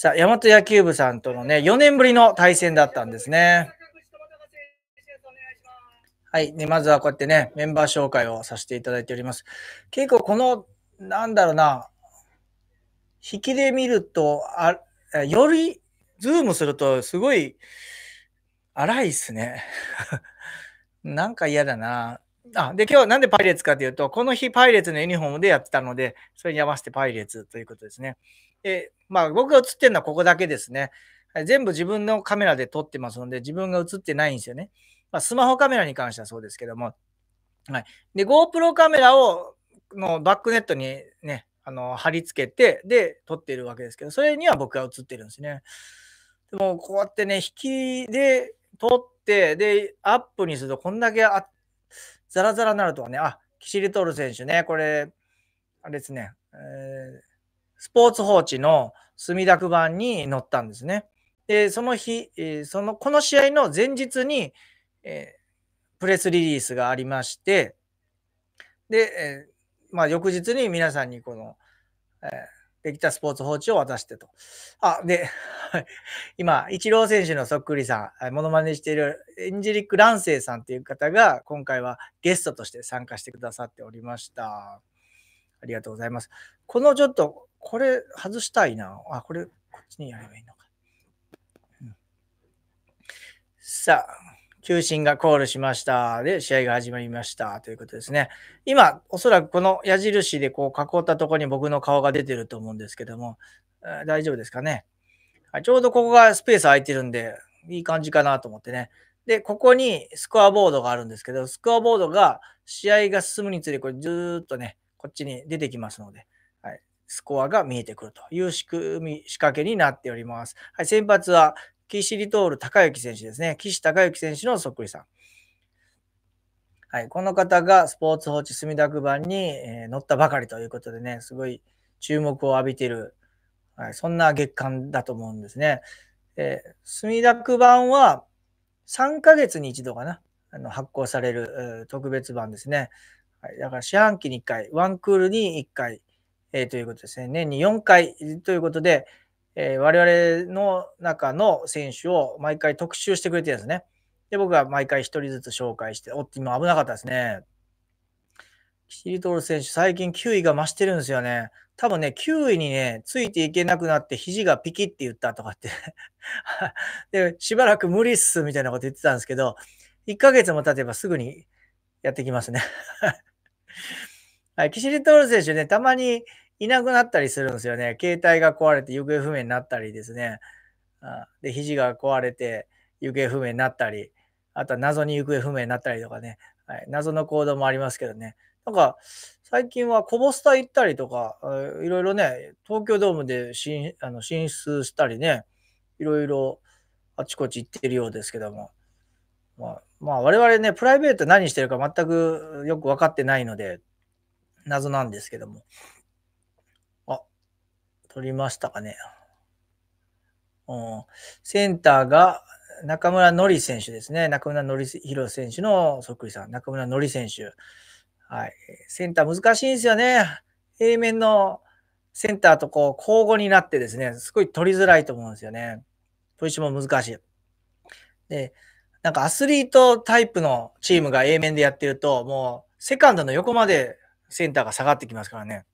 さあ、大和野球部さんとのね、4年ぶりの対戦だったんですね。はい、ね、まずはこうやってね、メンバー紹介をさせていただいております。結構この、なんだろうな、引きで見ると、より、ズームするとすごい荒いっすね。なんか嫌だな。あ、で、今日なんでパイレーツかというと、この日パイレーツのユニフォームでやってたので、それに合わせてパイレーツということですね。で、まあ僕が映ってるのはここだけですね。全部自分のカメラで撮ってますので、自分が映ってないんですよね。まあ、スマホカメラに関してはそうですけども。はい。で、GoPro カメラをのバックネットにね、貼り付けて、で、撮っているわけですけど、それには僕が映ってるんですね。でも、こうやってね、引きで撮って、で、アップにすると、こんだけザラザラになるとはね、あ、キシリトール選手ね、これ、あれですね、スポーツ報知の墨田区版に載ったんですね。で、その日、この試合の前日に、プレスリリースがありまして、で、まあ、翌日に皆さんにこの、できたスポーツ報知を渡してと。あ、で、今、イチロー選手のそっくりさん、モノマネしているエンジェリック・ランセイさんという方が、今回はゲストとして参加してくださっておりました。ありがとうございます。このちょっと、これ外したいな。あ、これ、こっちにやればいいのか。うん、さあ。球審がコールしました。で、試合が始まりました。ということですね。今、おそらくこの矢印でこう囲ったところに僕の顔が出てると思うんですけども、大丈夫ですかね。ちょうどここがスペース空いてるんで、いい感じかなと思ってね。で、ここにスコアボードがあるんですけど、スコアボードが試合が進むにつれ、これずーっとね、こっちに出てきますので、はい、スコアが見えてくるという仕掛けになっております。はい、先発は、岸リトール高之選手ですね。岸高之選手のそっくりさん。はい。この方がスポーツ報知墨田区版に載ったばかりということでね、すごい注目を浴びている、はい、そんな月間だと思うんですね。墨田区版は3ヶ月に一度かな、発行される特別版ですね。はい、だから四半期に1回、ワンクールに1回、ということですね。年に4回ということで、我々の中の選手を毎回特集してくれてるんですね。で、僕は毎回1人ずつ紹介して、おっと、今危なかったですね。岸リトール選手、最近球威が増してるんですよね。多分ね、球威にね、ついていけなくなって、肘がピキって言ったとかって。で、しばらく無理っすみたいなこと言ってたんですけど、1ヶ月も経てばすぐにやってきますね、はい。岸リトール選手ね、たまに、いなくなったりするんですよね。携帯が壊れて行方不明になったりですね。で、肘が壊れて行方不明になったり、あとは謎に行方不明になったりとかね。はい、謎の行動もありますけどね。なんか、最近はコボスタ行ったりとか、いろいろね、東京ドームで進出したりね、いろいろあちこち行ってるようですけども。まあ、我々ね、プライベート何してるか全くよく分かってないので、謎なんですけども。撮りましたかね、うん。センターが中村のり選手ですね。中村のりひろ選手のそっくりさん。中村のり選手。はい。センター難しいんですよね。平面のセンターとこう交互になってですね、すごい取りづらいと思うんですよね。ポジションも難しい。で、なんかアスリートタイプのチームが A 面でやってると、もうセカンドの横までセンターが下がってきますからね。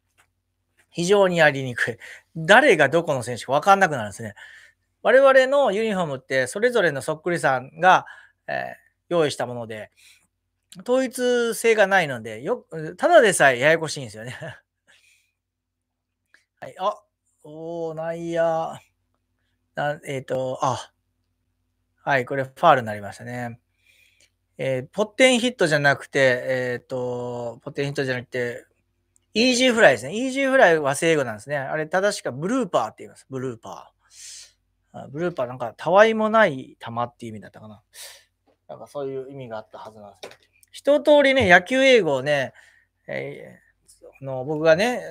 非常にやりにくい。誰がどこの選手か分かんなくなるんですね。我々のユニフォームって、それぞれのそっくりさんが、用意したもので、統一性がないので、ただでさえややこしいんですよね。はい、あ、おー、内野。はい、これファールになりましたね。ポッテンヒットじゃなくて、イージーフライですね。イージーフライは英語なんですね。あれ、正しくはブルーパーって言います。ブルーパー。ブルーパーなんか、たわいもない球っていう意味だったかな。なんかそういう意味があったはずなんですよ。一通りね、野球英語をね、僕がね、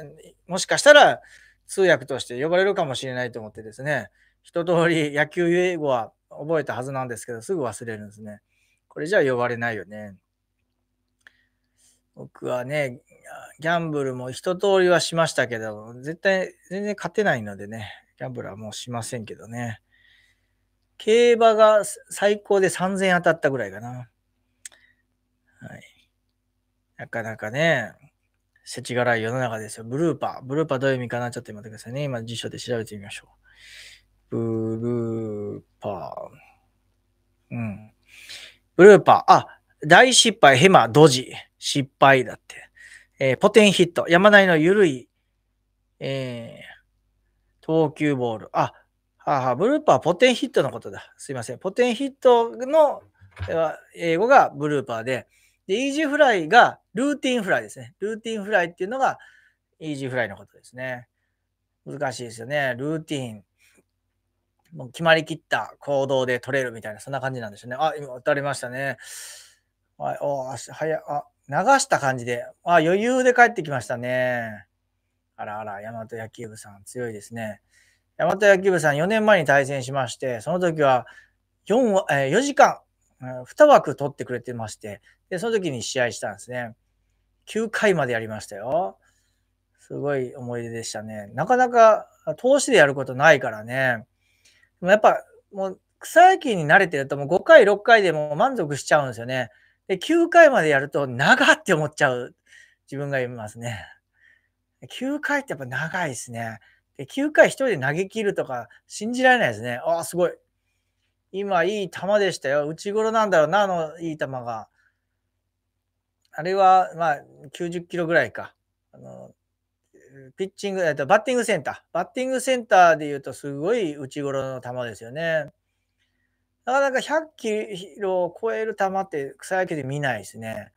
もしかしたら通訳として呼ばれるかもしれないと思ってですね、一通り野球英語は覚えたはずなんですけど、すぐ忘れるんですね。これじゃ呼ばれないよね。僕はね、ギャンブルも一通りはしましたけど、絶対、全然勝てないのでね、ブラブラもしませんけどね。競馬が最高で3000当たったぐらいかな。はい。なかなかね、世知辛い世の中ですよ。ブルーパー。ブルーパーどういう意味かな？ちょっと待ってくださいね。今辞書で調べてみましょう。ブルーパー。うん。ブルーパー。あ、大失敗、ヘマ、ドジ。失敗だって。ポテンヒット。山内の緩い、投球ボール。あ、はあはあ、ブルーパーはポテンヒットのことだ。すいません。ポテンヒットの英語がブルーパーで、イージーフライがルーティンフライですね。ルーティンフライっていうのがイージーフライのことですね。難しいですよね。ルーティン。もう決まりきった行動で取れるみたいな、そんな感じなんでしょうね。あ、今打たれましたね。はい、おー、早い。あ、流した感じで。あ、余裕で帰ってきましたね。あらあら、大和野球部さん強いですね。大和野球部さん4年前に対戦しまして、その時は4時間、2枠取ってくれてまして、で、その時に試合したんですね。9回までやりましたよ。すごい思い出でしたね。なかなか投手でやることないからね。でもやっぱもう草野球に慣れてるともう5回、6回でも満足しちゃうんですよね。で、9回までやると長って思っちゃう自分がいますね。9回ってやっぱ長いですね。で、9回一人で投げ切るとか信じられないですね。ああ、すごい。今、いい球でしたよ。内頃なんだろうな、あの、いい球が。あれは、まあ、90キロぐらいか。ピッチング、バッティングセンター。バッティングセンターで言うと、すごい内頃の球ですよね。なかなか100キロを超える球って草野球で見ないですね。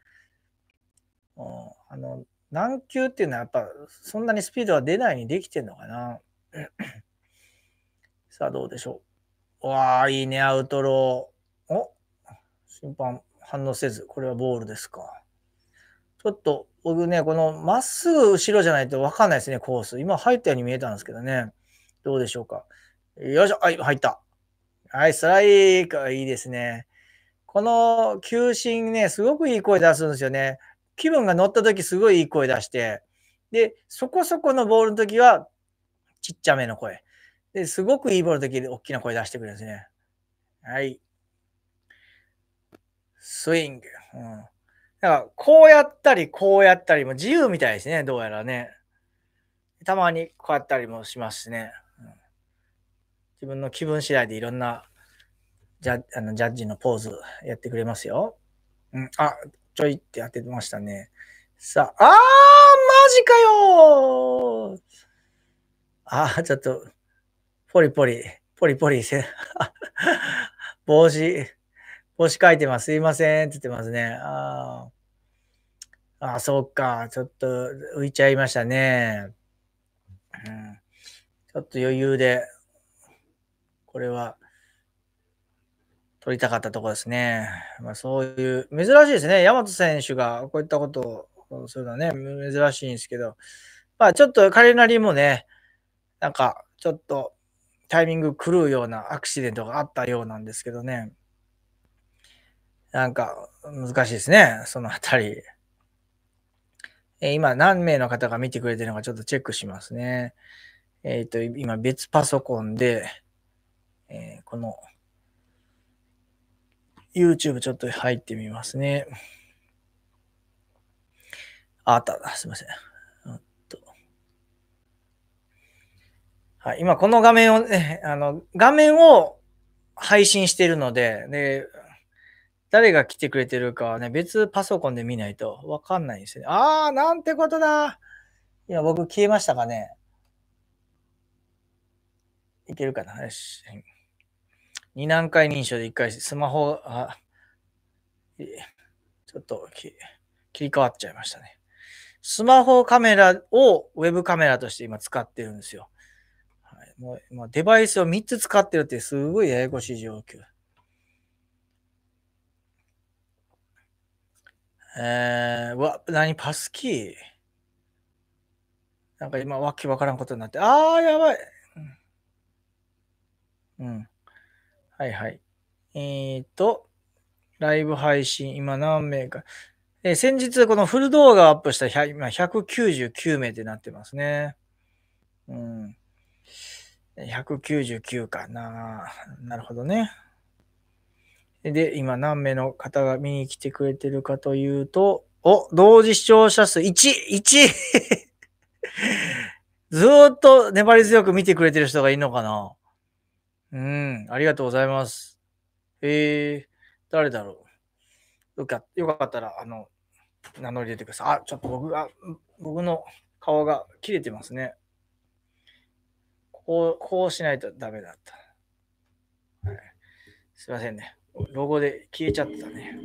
軟球っていうのはやっぱそんなにスピードが出ないにできてんのかな。さあどうでしょう。わあ、いいね、アウトロー。お、審判反応せず、これはボールですか。ちょっと僕ね、このまっすぐ後ろじゃないと分かんないですね、コース。今入ったように見えたんですけどね。どうでしょうか。よいしょ、はい、入った。はい、ストライク、いいですね。この球審ね、すごくいい声出すんですよね。気分が乗ったときすごいいい声出して、で、そこそこのボールのときはちっちゃめの声。で、すごくいいボールのときで大きな声出してくれるんですね。はい。スイング。うん。だから、こうやったり、こうやったりも自由みたいですね、どうやらね。たまにこうやったりもしますしね。うん、自分の気分次第でいろんなジャッジのポーズやってくれますよ。うん。あ、ちょいって当ててましたね。さあ、あー、マジかよー。あー、ちょっと、ポリポリ、ポリポリせ、帽子書いてます。すいません。って言ってますね。あー、そうか。ちょっと浮いちゃいましたね。うん、ちょっと余裕で、これは、取りたかったところですね。まあ、そういう、珍しいですね。大和選手がこういったことをするのはね、珍しいんですけど、まあ、ちょっと彼なりもね、なんか、ちょっとタイミング狂うようなアクシデントがあったようなんですけどね、なんか、難しいですね、そのあたり。今、何名の方が見てくれてるのか、ちょっとチェックしますね。今、別パソコンで、この、YouTube ちょっと入ってみますね。あった、すいません。はい、今この画面をね、画面を配信しているので、で、誰が来てくれてるかはね、別パソコンで見ないとわかんないんですよね。あー、なんてことだ。今僕消えましたかね。いけるかな。よし。二段階認証で一回スマホが、ちょっと切り替わっちゃいましたね。スマホカメラをウェブカメラとして今使ってるんですよ。はい、もうデバイスを3つ使ってるってすごいややこしい状況。うわ、何パスキー。なんか今わけわからんことになって、あー、やばい。うん。はいはい。ライブ配信、今何名か。先日、このフル動画をアップした今199名ってなってますね。うん。199かな。なるほどね。で、今何名の方が見に来てくれてるかというと、お、同時視聴者数 1! ずーっと粘り強く見てくれてる人がいるのかな。うん、ありがとうございます。誰だろう。よかったら、名乗り出てください。あ、ちょっと僕の顔が切れてますね。こうしないとダメだった。はい、すいませんね。ロゴで消えちゃったね。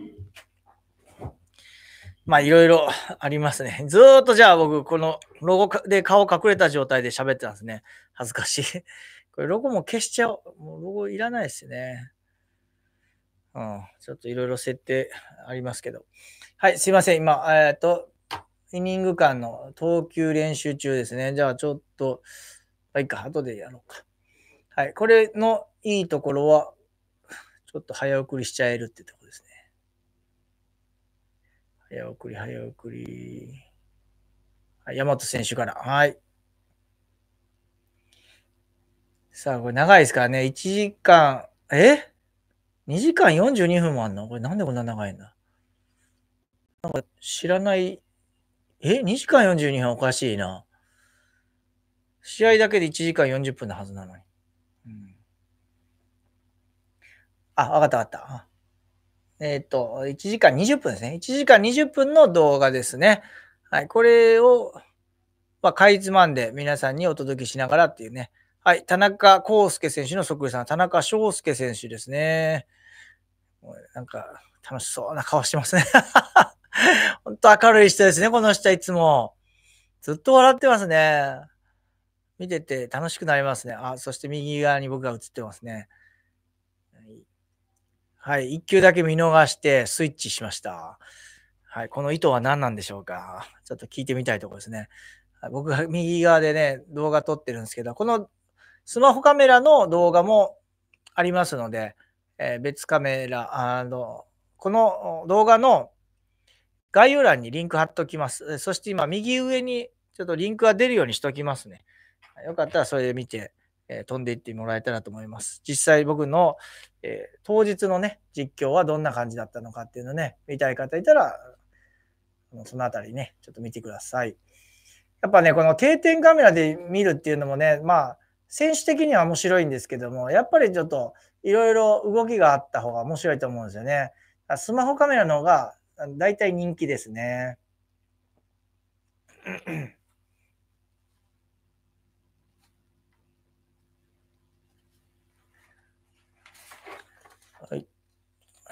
まあ、いろいろありますね。ずーっとじゃあ僕、このロゴで顔隠れた状態で喋ってたんですね。恥ずかしい。これロゴも消しちゃおう。もうロゴいらないですね。うん。ちょっといろいろ設定ありますけど。はい、すいません。今、イニング間の投球練習中ですね。じゃあちょっと、いいか、後でやろうか。はい、これのいいところは、ちょっと早送りしちゃえるってとこですね。早送り。はい、大和選手から。はい。さあ、これ長いですからね。1時間、2時間42分もあんの？これなんでこんな長いんだ？なんか知らない。2時間42分おかしいな。試合だけで1時間40分のはずなのに。うん、あ、わかった。1時間20分ですね。1時間20分の動画ですね。はい。これを、かいつまんで皆さんにお届けしながらっていうね。はい。田中康介選手のそっくりさん。田中翔介選手ですね。なんか、楽しそうな顔してますね。本当明るい人ですね。この人いつも。ずっと笑ってますね。見てて楽しくなりますね。あ、そして右側に僕が映ってますね。はい。1球だけ見逃してスイッチしました。はい。この意図は何なんでしょうか。ちょっと聞いてみたいところですね。僕が右側でね、動画撮ってるんですけど、このスマホカメラの動画もありますので、別カメラ、この動画の概要欄にリンク貼っときます。そして今、右上にちょっとリンクが出るようにしときますね。よかったらそれで見て、飛んでいってもらえたらと思います。実際僕の、当日のね、実況はどんな感じだったのかっていうのね、見たい方いたら、そのあたりね、ちょっと見てください。やっぱね、この定点カメラで見るっていうのもね、まあ、選手的には面白いんですけども、やっぱりちょっといろいろ動きがあった方が面白いと思うんですよね。スマホカメラの方が大体人気ですね。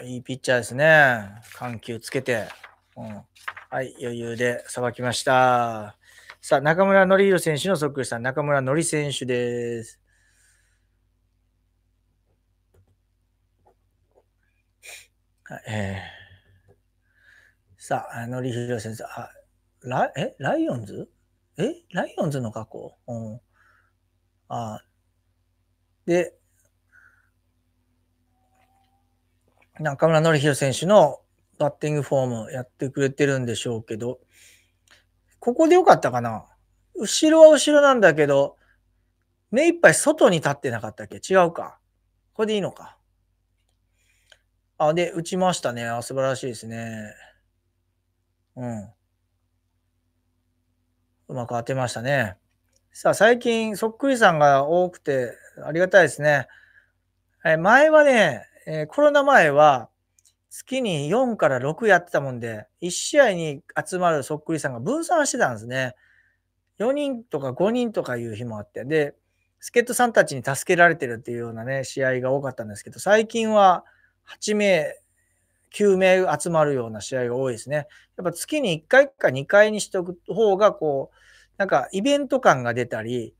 いいピッチャーですね。緩急つけて、うん。はい、余裕でさばきました。さあ、中村典弘選手のそっくりさん、中村典選手です。さあ、典弘選手、ライオンズライオンズの格好、うん、で、中村典弘選手のバッティングフォームやってくれてるんでしょうけど、ここでよかったかな。後ろは後ろなんだけど、目いっぱい外に立ってなかったっけ？違うか。これでいいのか。あ、で、打ちましたね。素晴らしいですね。うん。うまく当てましたね。さあ、最近、そっくりさんが多くて、ありがたいですね。前はね、コロナ前は月に4から6やってたもんで、1試合に集まるそっくりさんが分散してたんですね。4人とか5人とかいう日もあって、で、助っ人さんたちに助けられてるっていうようなね、試合が多かったんですけど、最近は8名、9名集まるような試合が多いですね。やっぱ月に1回か2回にしとく方が、こう、なんかイベント感が出たり、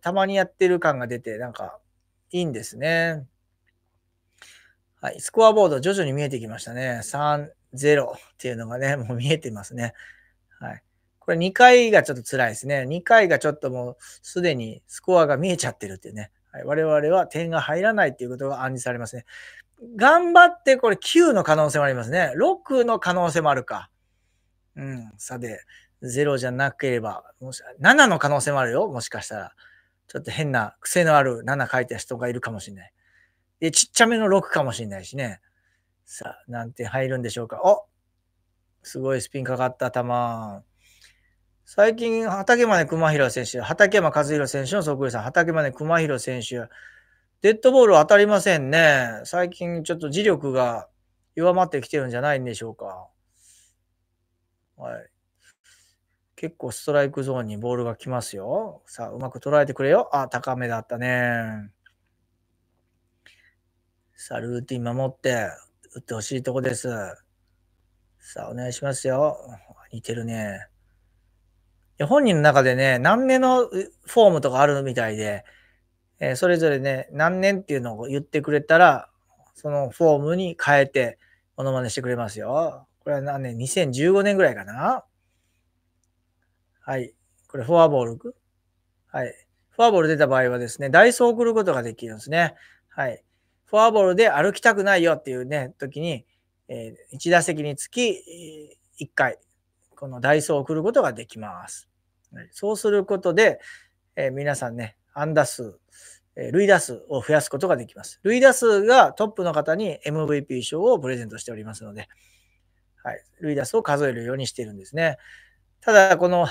たまにやってる感が出て、なんかいいんですね。はい、スコアボード徐々に見えてきましたね。3-0 っていうのがね、もう見えてますね。はい。これ2回がちょっと辛いですね。2回がちょっともうすでにスコアが見えちゃってるっていうね。はい、我々は点が入らないっていうことが暗示されますね。頑張ってこれ9の可能性もありますね。6の可能性もあるか。うん。さて、0じゃなければ、7の可能性もあるよ。もしかしたら。ちょっと変な癖のある7書いた人がいるかもしれない。で、ちっちゃめの6かもしれないしね。さあ、何点入るんでしょうか。お、すごいスピンかかった球。最近、畠真熊宏選手、畠山和弘選手のそっくりさん、畠真熊宏選手、デッドボール当たりませんね。最近、ちょっと磁力が弱まってきてるんじゃないんでしょうか。はい。結構ストライクゾーンにボールが来ますよ。さあ、うまく捉えてくれよ。あ、高めだったね。さあ、ルーティン守って、打ってほしいとこです。さあ、お願いしますよ。似てるね。本人の中でね、何年のフォームとかあるみたいで、それぞれね、何年っていうのを言ってくれたら、そのフォームに変えて、モノマネしてくれますよ。これは何年 ?2015 年ぐらいかな。はい。これ、フォアボール。はい。フォアボール出た場合はですね、代走を送ることができるんですね。はい。フォアボールで歩きたくないよっていうね、時に、1打席につき1回、この代走を送ることができます。そうすることで、皆さんね、安打数、塁打数を増やすことができます。塁打数がトップの方に MVP 賞をプレゼントしておりますので、はい、塁打数を数えるようにしているんですね。ただ、この、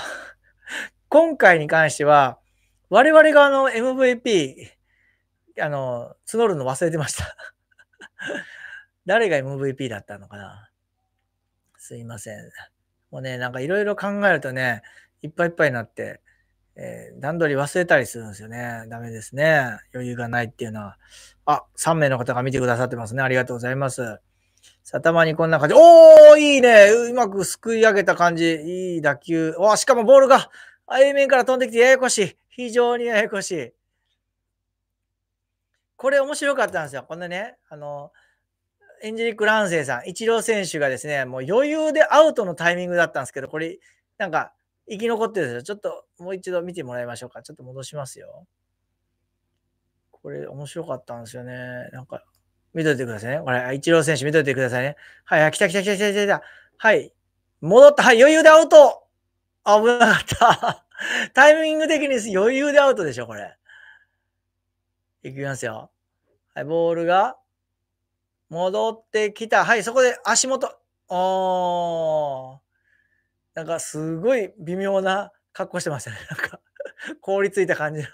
今回に関しては、我々がMVP、募るの忘れてました。誰が MVP だったのかな。すいません。もうね、なんかいろいろ考えるとね、いっぱいいっぱいになって、段取り忘れたりするんですよね。ダメですね。余裕がないっていうのは。あ、3名の方が見てくださってますね。ありがとうございます。さあ、たまにこんな感じ。おー、いいね。うまくすくい上げた感じ。いい打球。おー、しかもボールが、A面から飛んできてややこしい。非常にややこしい。これ面白かったんですよ。このね、エンジェリック・ランセイさん、イチロー選手がですね、もう余裕でアウトのタイミングだったんですけど、これ、なんか、生き残ってるんですよ。ちょっと、もう一度見てもらいましょうか。ちょっと戻しますよ。これ、面白かったんですよね。なんか、見といてくださいね。これ、イチロー選手見といてくださいね。はい、来た来た来た来た来た。はい。戻った。はい、余裕でアウト。危なかった。タイミング的に余裕でアウトでしょ、これ。いきますよ。はい、ボールが、戻ってきた。はい、そこで足元。おー。なんかすごい微妙な格好してましたね。なんか凍りついた感じ。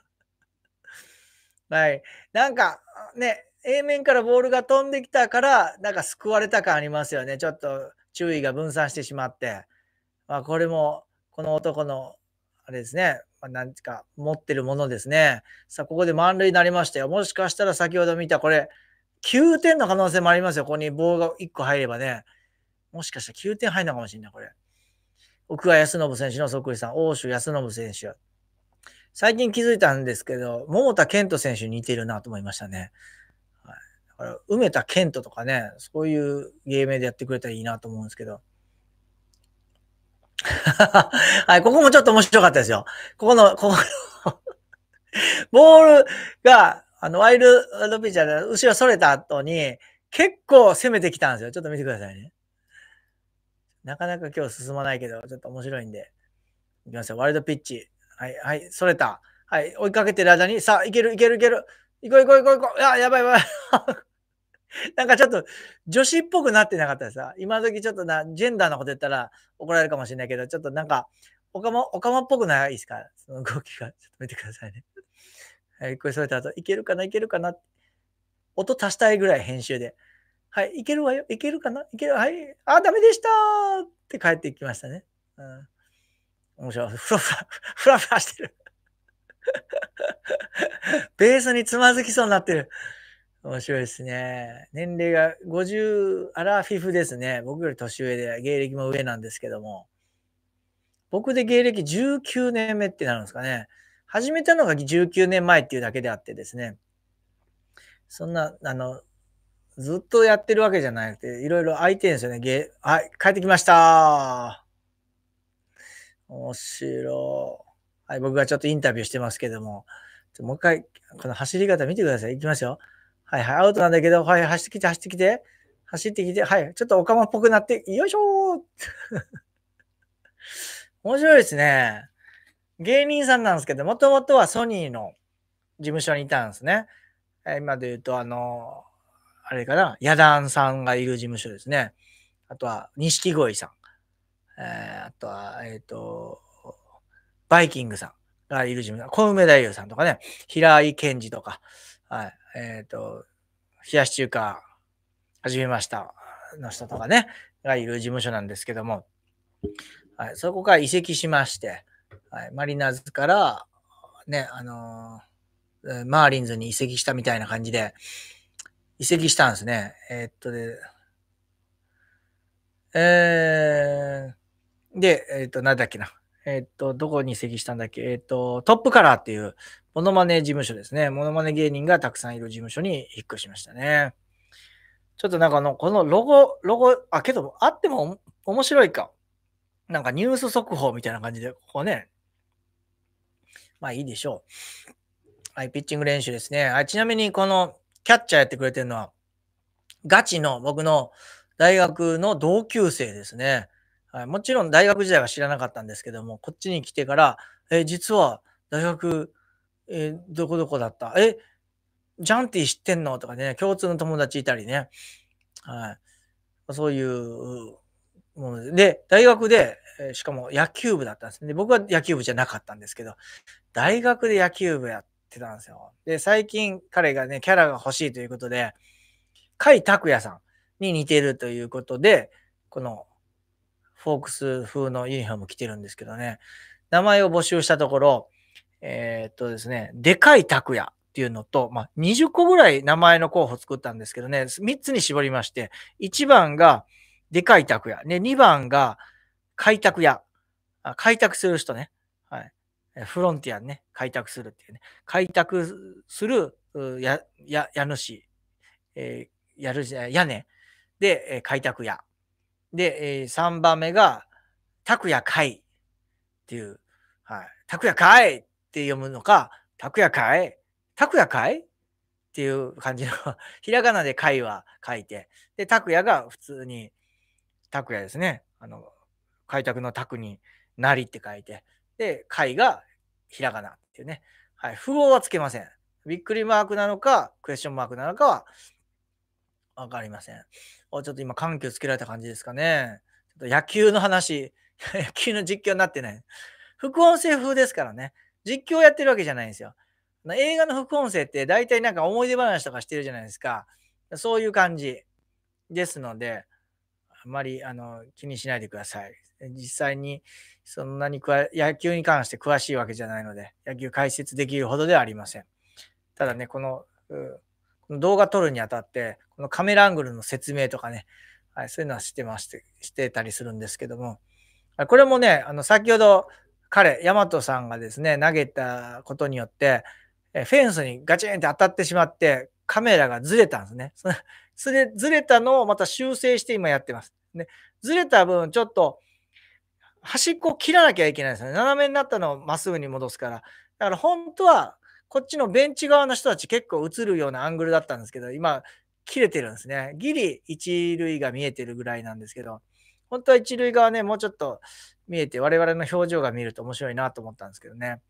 はい。なんかね、A 面からボールが飛んできたから、なんか救われた感ありますよね。ちょっと注意が分散してしまって。まあこれも、この男の、あれですね。何か持ってるものですね。さあ、ここで満塁になりましたよ。もしかしたら先ほど見たこれ、9点の可能性もありますよ。ここに棒が1個入ればね。もしかしたら9点入るのかもしれない、これ。奥川康信選手のそっくりさん。欧州康信選手。最近気づいたんですけど、桃田賢斗選手に似てるなと思いましたね。はい、だから梅田賢斗とかね、そういう芸名でやってくれたらいいなと思うんですけど。はい、ここもちょっと面白かったですよ。ここの、ボールが、ワイルドピッチャーで後ろそれた後に、結構攻めてきたんですよ。ちょっと見てくださいね。なかなか今日進まないけど、ちょっと面白いんで。いきますよ。ワイルドピッチ。はい、はい、それた。はい、追いかけてる間に、さあ、いけるいけるいける。いこういこういこういこう。あ、やばいやばい。なんかちょっと、女子っぽくなってなかったですか？今時ちょっとジェンダーのこと言ったら怒られるかもしれないけど、ちょっとなんか、おかまっぽくないですか？その動きが。ちょっと見てくださいね。はい、これそれとあと、いけるかないけるかな音足したいぐらい編集で。はい、いけるわよ。いけるかないけるはい。あ、ダメでしたーって帰ってきましたね。うん。面白い。ふらふらしてる。ベースにつまずきそうになってる。面白いですね。年齢が50、アラフィフですね。僕より年上で、芸歴も上なんですけども。僕で芸歴19年目ってなるんですかね。始めたのが19年前っていうだけであってですね。そんな、ずっとやってるわけじゃなくて、いろいろ空いてるんですよね。はい、帰ってきました。面白い。はい、僕がちょっとインタビューしてますけども。もう一回、この走り方見てください。いきますよ。はいはい、アウトなんだけど、はい、走ってきて、走ってきて、走ってきて、はい、ちょっとオカマっぽくなって、よいしょー面白いですね。芸人さんなんですけど、もともとはソニーの事務所にいたんですね。今で言うと、あれかな、ヤダンさんがいる事務所ですね。あとは、錦鯉さん。あとは、バイキングさんがいる事務所。小梅太夫さんとかね、平井健二とか、はい、冷やし中華始めましたの人とかね、がいる事務所なんですけども、はい、そこから移籍しまして、はい、マリナーズから、ね、マーリンズに移籍したみたいな感じで、移籍したんですね。なんだっけな。どこに移籍したんだっけ。トップカラーっていう、モノマネ事務所ですね。モノマネ芸人がたくさんいる事務所に引っ越しましたね。ちょっとなんかこのロゴ、あ、けど、あっても面白いか。なんかニュース速報みたいな感じで、ここね。まあいいでしょう。はい、ピッチング練習ですね。ちなみに、このキャッチャーやってくれてるのは、ガチの僕の大学の同級生ですね。はい、もちろん大学時代は知らなかったんですけども、こっちに来てから、実は大学、どこどこだった?ジャンティ知ってんの?とかね、共通の友達いたりね。はい、そういうもので、大学で、しかも野球部だったんですね。僕は野球部じゃなかったんですけど、大学で野球部やってたんですよ。で、最近彼がね、キャラが欲しいということで、甲斐拓也さんに似てるということで、このフォークス風のユニフォーム着てるんですけどね、名前を募集したところ、ですね、でかい拓也っていうのと、まあ、20個ぐらい名前の候補作ったんですけどね、3つに絞りまして、1番がでかい拓也、ね、2番が開拓屋、開拓する人ね、はい、フロンティアね、開拓するっていうね、開拓する家主、屋根で、開拓屋。で、3番目が、拓也会っていう、はい、拓也会って読むのか、拓也会っていう感じの、ひらがなで会は書いて、で、拓也が普通に、拓也ですね、開拓の拓になりって書いて、で、会がひらがなっていうね、はい、符号はつけません。びっくりマークなのか、クエスチョンマークなのかは、わかりません。ちょっと今、緩急つけられた感じですかね。ちょっと野球の話、野球の実況になってない。副音声風ですからね。実況やってるわけじゃないんですよ。映画の副音声って大体なんか思い出話とかしてるじゃないですか。そういう感じですので、あまり気にしないでください。実際にそんなに野球に関して詳しいわけじゃないので、野球解説できるほどではありません。ただね、動画撮るにあたって、このカメラアングルの説明とかね、はい、そういうのはしてたりするんですけども、これもね、先ほど彼、大和さんがですね、投げたことによって、フェンスにガチンって当たってしまって、カメラがずれたんですね。ずれたのをまた修正して今やってます。で、ずれた分、ちょっと端っこを切らなきゃいけないですね。斜めになったのをまっすぐに戻すから。だから本当は、こっちのベンチ側の人たち結構映るようなアングルだったんですけど、今、切れてるんですね。ギリ一塁が見えてるぐらいなんですけど、本当は一塁側ね、もうちょっと見えて、我々の表情が見ると面白いなと思ったんですけどね。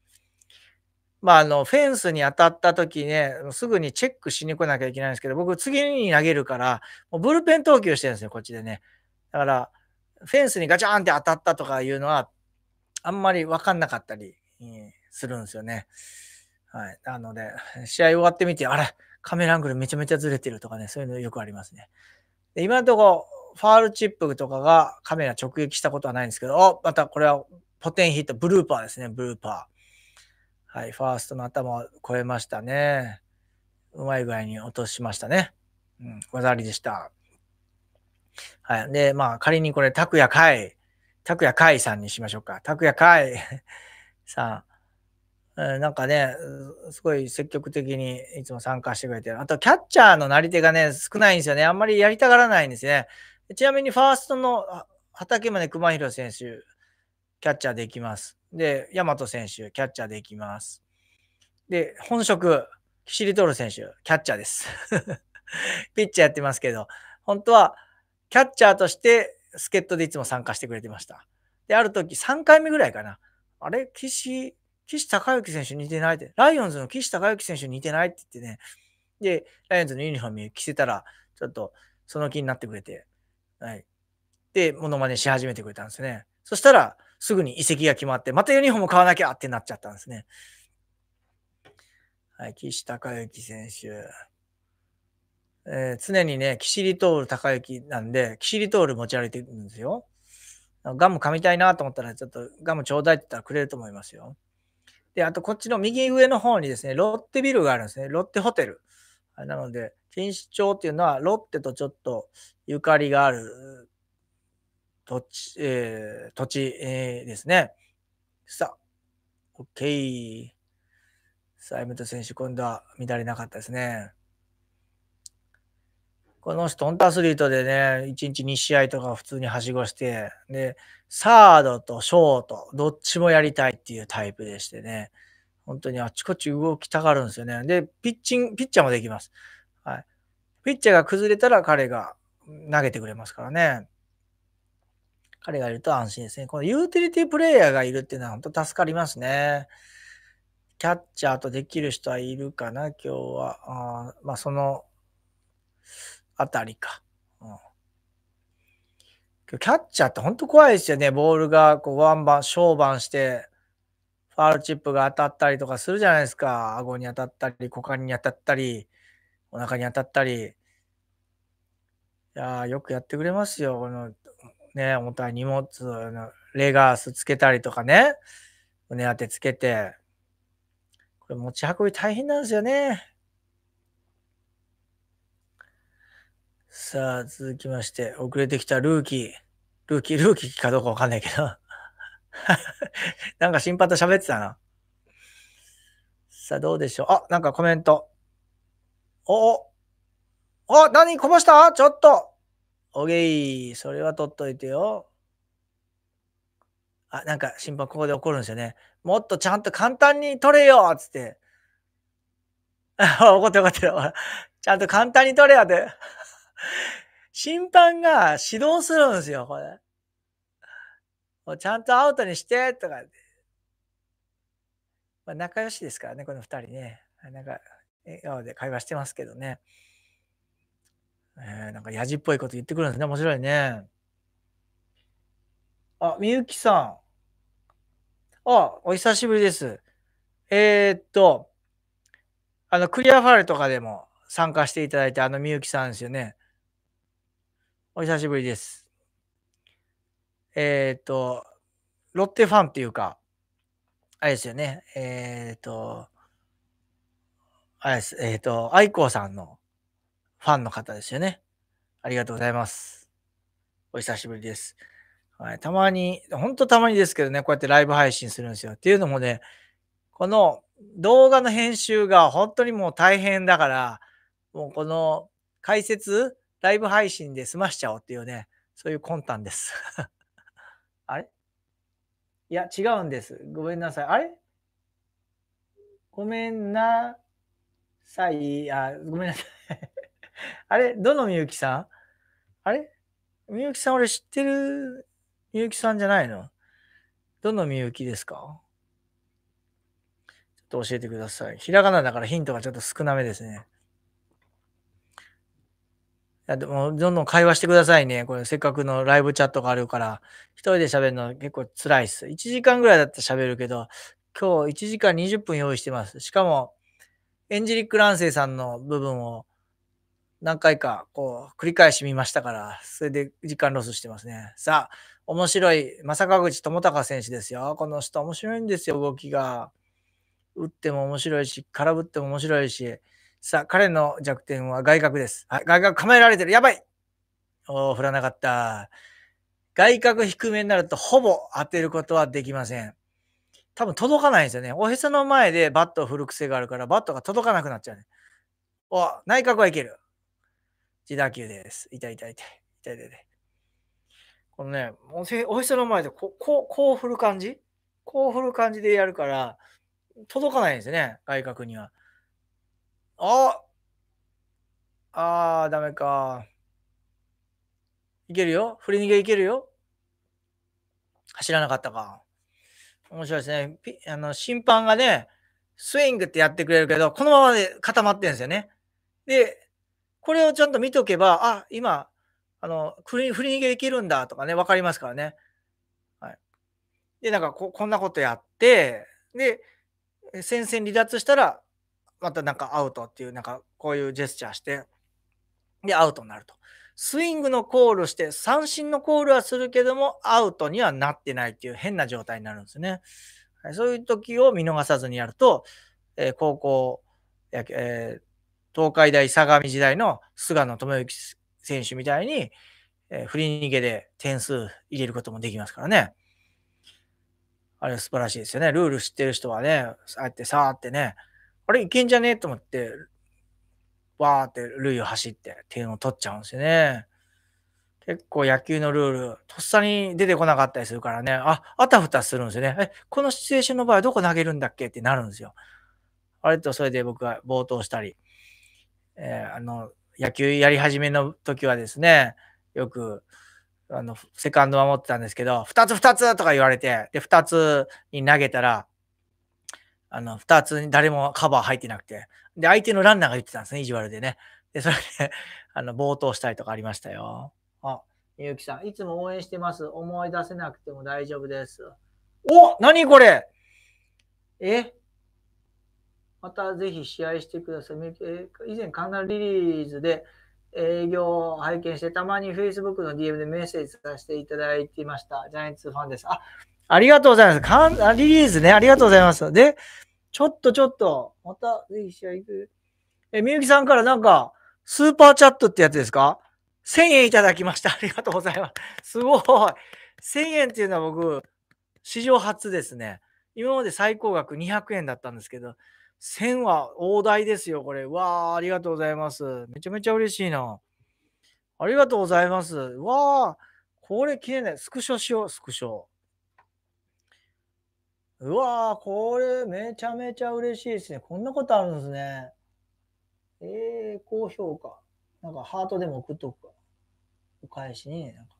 まあ、フェンスに当たった時ね、すぐにチェックしに来なきゃいけないんですけど、僕、次に投げるから、もうブルペン投球してるんですよ、こっちでね。だから、フェンスにガチャーンって当たったとかいうのは、あんまり分かんなかったりするんですよね。はい。なので、試合終わってみて、あれ、カメラアングルめちゃめちゃずれてるとかね、そういうのよくありますね。で、今のところ、ファールチップとかがカメラ直撃したことはないんですけど、またこれはポテンヒット、ブルーパーですね、ブルーパー。はい、ファーストの頭を越えましたね。うまい具合に落としましたね。うん、技ありでした。はい。で、まあ、仮にこれ、拓也海さんにしましょうか。拓也海さん。なんかね、すごい積極的にいつも参加してくれてる。あと、キャッチャーのなり手がね、少ないんですよね。あんまりやりたがらないんですね。ちなみに、ファーストの畠宗熊宏選手、キャッチャーできます。で、大和選手、キャッチャーできます。で、本職、岸里徹選手、キャッチャーです。ピッチャーやってますけど、本当は、キャッチャーとして、助っ人でいつも参加してくれてました。で、ある時、3回目ぐらいかな。あれ、岸岸孝之選手似てないって、ライオンズの岸孝之選手似てないって言ってね、で、ライオンズのユニフォーム着せたら、ちょっとその気になってくれて、はい。で、モノマネし始めてくれたんですよね。そしたら、すぐに移籍が決まって、またユニフォーム買わなきゃってなっちゃったんですね。はい、岸孝之選手。常にね、キシリトール高之なんで、キシリトール持ち歩いてるんですよ。ガム噛みたいなと思ったら、ちょっとガムちょうだいって言ったらくれると思いますよ。で、あとこっちの右上の方にですね、ロッテビルがあるんですね。ロッテホテル。なので、錦糸町っていうのはロッテとちょっとゆかりがある土地ですね。さあ、OK。さあ、江本選手、今度は乱れなかったですね。この人、本当アスリートでね、1日2試合とか普通にはしごして、で、サードとショート、どっちもやりたいっていうタイプでしてね、本当にあちこち動きたがるんですよね。で、ピッチャーもできます。はい。ピッチャーが崩れたら彼が投げてくれますからね。彼がいると安心ですね。このユーティリティプレイヤーがいるっていうのは本当助かりますね。キャッチャーとできる人はいるかな、今日は。まあ、その、あたりか、うん、キャッチャーって本当怖いですよね。ボールがこうワンバン、小バンして、ファウルチップが当たったりとかするじゃないですか。顎に当たったり、股間に当たったり、お腹に当たったり。いやー、よくやってくれますよ。このね、重たい荷物、レガースつけたりとかね、胸当てつけて。これ持ち運び大変なんですよね。さあ、続きまして、遅れてきたルーキーかどうかわかんないけど。なんか審判と喋ってたな。さあ、どうでしょう。あ、なんかコメント。お何こぼしたちょっと。おげい。それは取っといてよ。あ、なんか審判ここで怒るんですよね。もっとちゃんと簡単に取れよつって。怒って怒ってる。ちゃんと簡単に取れよって。審判が指導するんですよ、これ。もうちゃんとアウトにして、とか。まあ、仲良しですからね、この2人ね。なんか、笑顔で会話してますけどね。なんか、やじっぽいこと言ってくるんですね、面白いね。あ、みゆきさん。あ、お久しぶりです。クリアファイルとかでも参加していただいたみゆきさんですよね。お久しぶりです。ロッテファンっていうか、あれですよね。あれです。愛子さんのファンの方ですよね。ありがとうございます。お久しぶりです。はい、たまに、ほんとたまにですけどね、こうやってライブ配信するんですよ。っていうのもね、この動画の編集が本当にもう大変だから、もうこの解説、ライブ配信で済ましちゃおうっていうね、そういう魂胆です。あれいや、違うんです。ごめんなさい。あれごめんなさい。あ、ごめんなさい。あれどのみゆきさんあれみゆきさん、俺知ってるみゆきさんじゃないのどのみゆきですかちょっと教えてください。ひらがなだからヒントがちょっと少なめですね。でもどんどん会話してくださいね。これせっかくのライブチャットがあるから、一人で喋るの結構辛いっす。1時間ぐらいだったら喋るけど、今日1時間20分用意してます。しかも、エンジェリック・ランセイさんの部分を何回かこう繰り返し見ましたから、それで時間ロスしてますね。さあ、面白い、正川口智隆選手ですよ。この人面白いんですよ、動きが。打っても面白いし、空振っても面白いし、さあ、彼の弱点は外角です。はい、外角構えられてる。やばい！おー、振らなかった。外角低めになると、ほぼ当てることはできません。多分届かないんですよね。おへその前でバットを振る癖があるから、バットが届かなくなっちゃうね。お、内角はいける。自打球です。痛い。このね、おへその前でこう振る感じ？こう振る感じでやるから、届かないんですよね。外角には。ダメか。いけるよ。振り逃げいけるよ。走らなかったか。面白いですね。審判がね、スイングってやってくれるけど、このままで固まってるんですよね。で、これをちゃんと見とけば、あ、今、振り逃げできるんだとかね、わかりますからね。はい。で、なんかこんなことやって、で、戦線離脱したら、またなんかアウトっていう、なんかこういうジェスチャーして、で、アウトになると。スイングのコールして、三振のコールはするけども、アウトにはなってないっていう変な状態になるんですね。はい、そういう時を見逃さずにやると、高校野球、東海大相模時代の菅野智之選手みたいに、振り逃げで点数入れることもできますからね。あれ素晴らしいですよね。ルール知ってる人はね、ああやってさーってね、あれいけんじゃねえと思って、わーって塁を走って点を取っちゃうんですよね。結構野球のルール、とっさに出てこなかったりするからね、あたふたするんですよね。このシチュエーションの場合どこ投げるんだっけってなるんですよ。あれと、それで僕が暴投したり、野球やり始めの時はですね、よく、セカンド守ってたんですけど、2つとか言われて、で、2つに投げたら、2つに誰もカバー入ってなくて、で、相手のランナーが言ってたんですね、意地悪でね。で、それで、暴投したりとかありましたよ。あ、ゆうきさん、いつも応援してます。思い出せなくても大丈夫です。お、何これ？またぜひ試合してください。以前、カンナリリーズで営業を拝見して、たまに Facebook の DM でメッセージさせていただいていました。ジャイアンツファンです。ありがとうございます。カンナリリーズね、ありがとうございます。で、ちょっと、またぜひ試合行く。みゆきさんからなんか、スーパーチャットってやつですか？ 1000 円いただきました。ありがとうございます。すごい。1000円っていうのは僕、史上初ですね。今まで最高額200円だったんですけど、1000は大台ですよ、これ。わー、ありがとうございます。めちゃめちゃ嬉しいな。ありがとうございます。わー、これ綺麗ね。スクショしよう、スクショ。うわー、これめちゃめちゃ嬉しいですね。こんなことあるんですね。高評価。なんかハートでも送っとくか。お返しに、なんか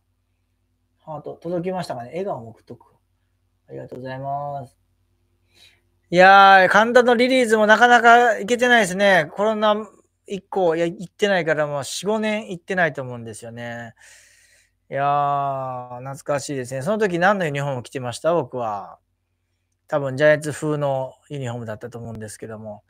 ハート、届きましたかね。笑顔も送っとく。ありがとうございます。いやー、神田のリリーズもなかなか行けてないですね。コロナ以降、いや、行ってないからもう4、5年行ってないと思うんですよね。いやー、懐かしいですね。その時何のユニフォーム着てました？僕は。多分、ジャイアンツ風のユニフォームだったと思うんですけども。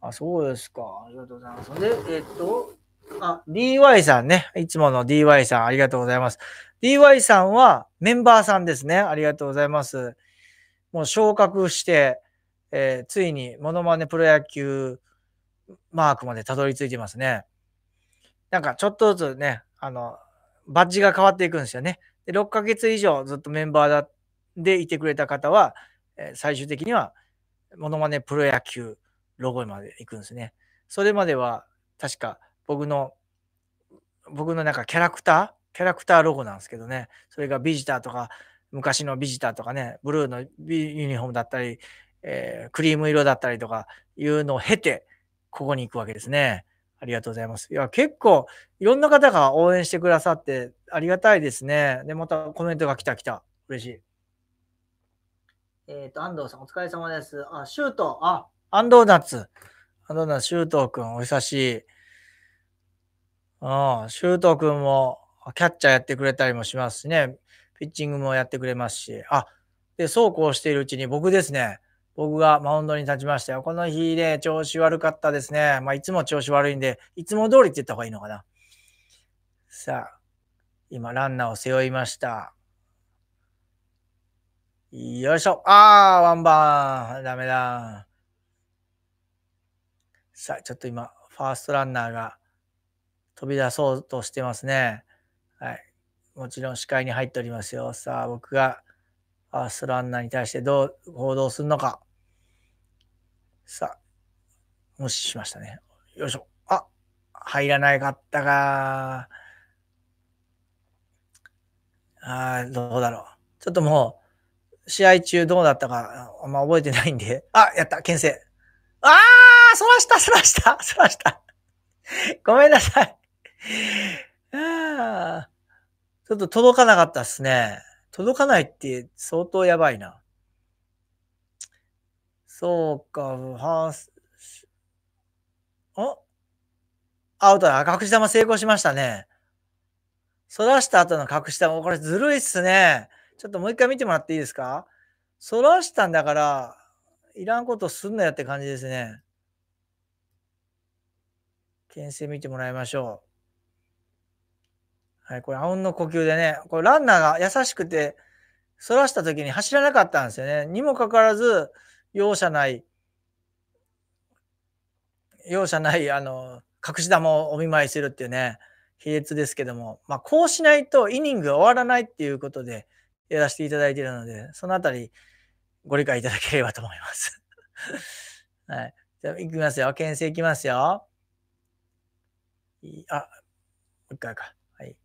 あ、そうですか。ありがとうございます。で、DY さんね。いつもの DY さん、ありがとうございます。DY さんはメンバーさんですね。ありがとうございます。もう昇格して、ついにモノマネプロ野球マークまでたどり着いてますね。なんかちょっとずつね、バッジが変わっていくんですよね。で、6ヶ月以上ずっとメンバーでいてくれた方は、最終的にはモノマネプロ野球ロゴまで行くんですね。それまでは確か僕のなんかキャラクターロゴなんですけどね。それがビジターとか、昔のビジターとかね、ブルーのユニフォームだったり、クリーム色だったりとかいうのを経て、ここに行くわけですね。ありがとうございます。いや、結構、いろんな方が応援してくださって、ありがたいですね。で、またコメントが来た。嬉しい。安藤さん、お疲れ様です。あ、シュート。あ、安藤夏、シュートくん、お久しい。シュートくんも、キャッチャーやってくれたりもしますしね。ピッチングもやってくれますし、で、そうこうしているうちに僕ですね、僕がマウンドに立ちましたよ。この日ね、調子悪かったですね。まあ、いつも調子悪いんで、いつも通りって言った方がいいのかな。さあ、今、ランナーを背負いました。よいしょ。ワンバン。ダメだ。さあ、ちょっと今、ファーストランナーが飛び出そうとしてますね。はい。もちろん視界に入っておりますよ。さあ、僕がファーストランナーに対してどう行動するのか。さあ、無視しましたね。よいしょ。入らなかったか。どうだろう。ちょっともう、試合中どうだったか、あんま覚えてないんで。やった、牽制。そらした。ごめんなさい。ちょっと届かなかったっすね。届かないって相当やばいな。そうか、アウトだ。隠し球成功しましたね。反らした後の隠し球。これずるいっすね。ちょっともう一回見てもらっていいですか。反らしたんだから、いらんことすんなよって感じですね。牽制見てもらいましょう。はい、これ、あうんの呼吸でね、これランナーが優しくて、反らした時に走らなかったんですよね。にもかかわらず、容赦ない、隠し球をお見舞いするっていうね、卑劣ですけども、まあ、こうしないとイニングが終わらないっていうことでやらせていただいているので、そのあたりご理解いただければと思います。はい。じゃあ、いきますよ。牽制いきますよ。あ、もう一回か。はい。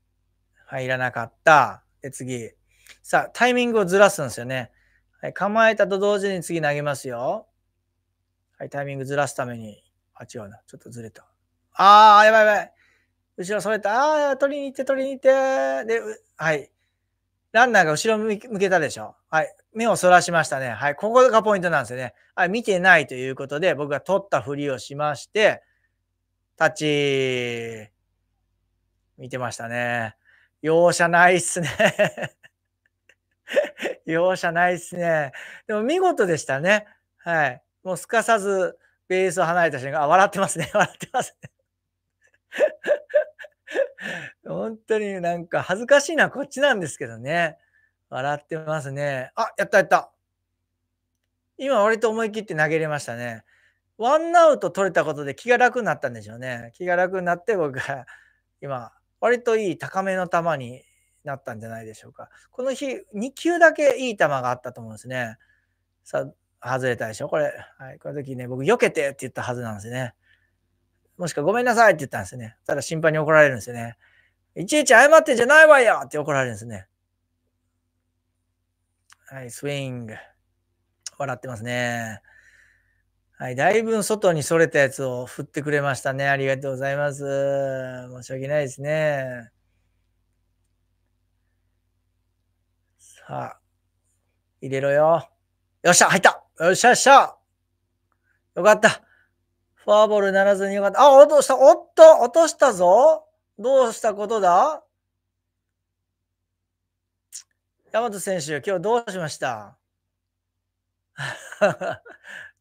入らなかった。で、次。さあ、タイミングをずらすんですよね。はい、構えたと同時に次投げますよ。はい、タイミングずらすために。あ、違うな。ちょっとずれた。ああ、やばいやばい。後ろそれた。ああ、取りに行って。で、はい。ランナーが後ろ向けたでしょ。はい。目をそらしましたね。はい。ここがポイントなんですよね。はい。見てないということで、僕が取ったふりをしまして、タッチ。見てましたね。容赦ないっすね。容赦ないっすね。でも見事でしたね。はい。もうすかさず、ベースを離れた瞬間、あ、笑ってますね。笑ってますね。本当になんか恥ずかしいのはこっちなんですけどね。笑ってますね。あ、やった。今割と思い切って投げれましたね。ワンアウト取れたことで気が楽になったんでしょうね。気が楽になって僕が今、割といい高めの球になったんじゃないでしょうか。この日、2球だけいい球があったと思うんですね。さあ、外れたでしょこれ。はい。この時ね、僕、避けてって言ったはずなんですね。もしくは、ごめんなさいって言ったんですね。ただ、審判に怒られるんですよね。いちいち謝ってんじゃないわよって怒られるんですね。はい、スイング。笑ってますね。はい、だいぶ外にそれたやつを振ってくれましたね。ありがとうございます。申し訳ないですね。さあ、入れろよ。よっしゃ、入ったよっしゃよかった。フォアボールならずによかった。あ、落としたぞ。どうしたことだ？大和選手、今日どうしました？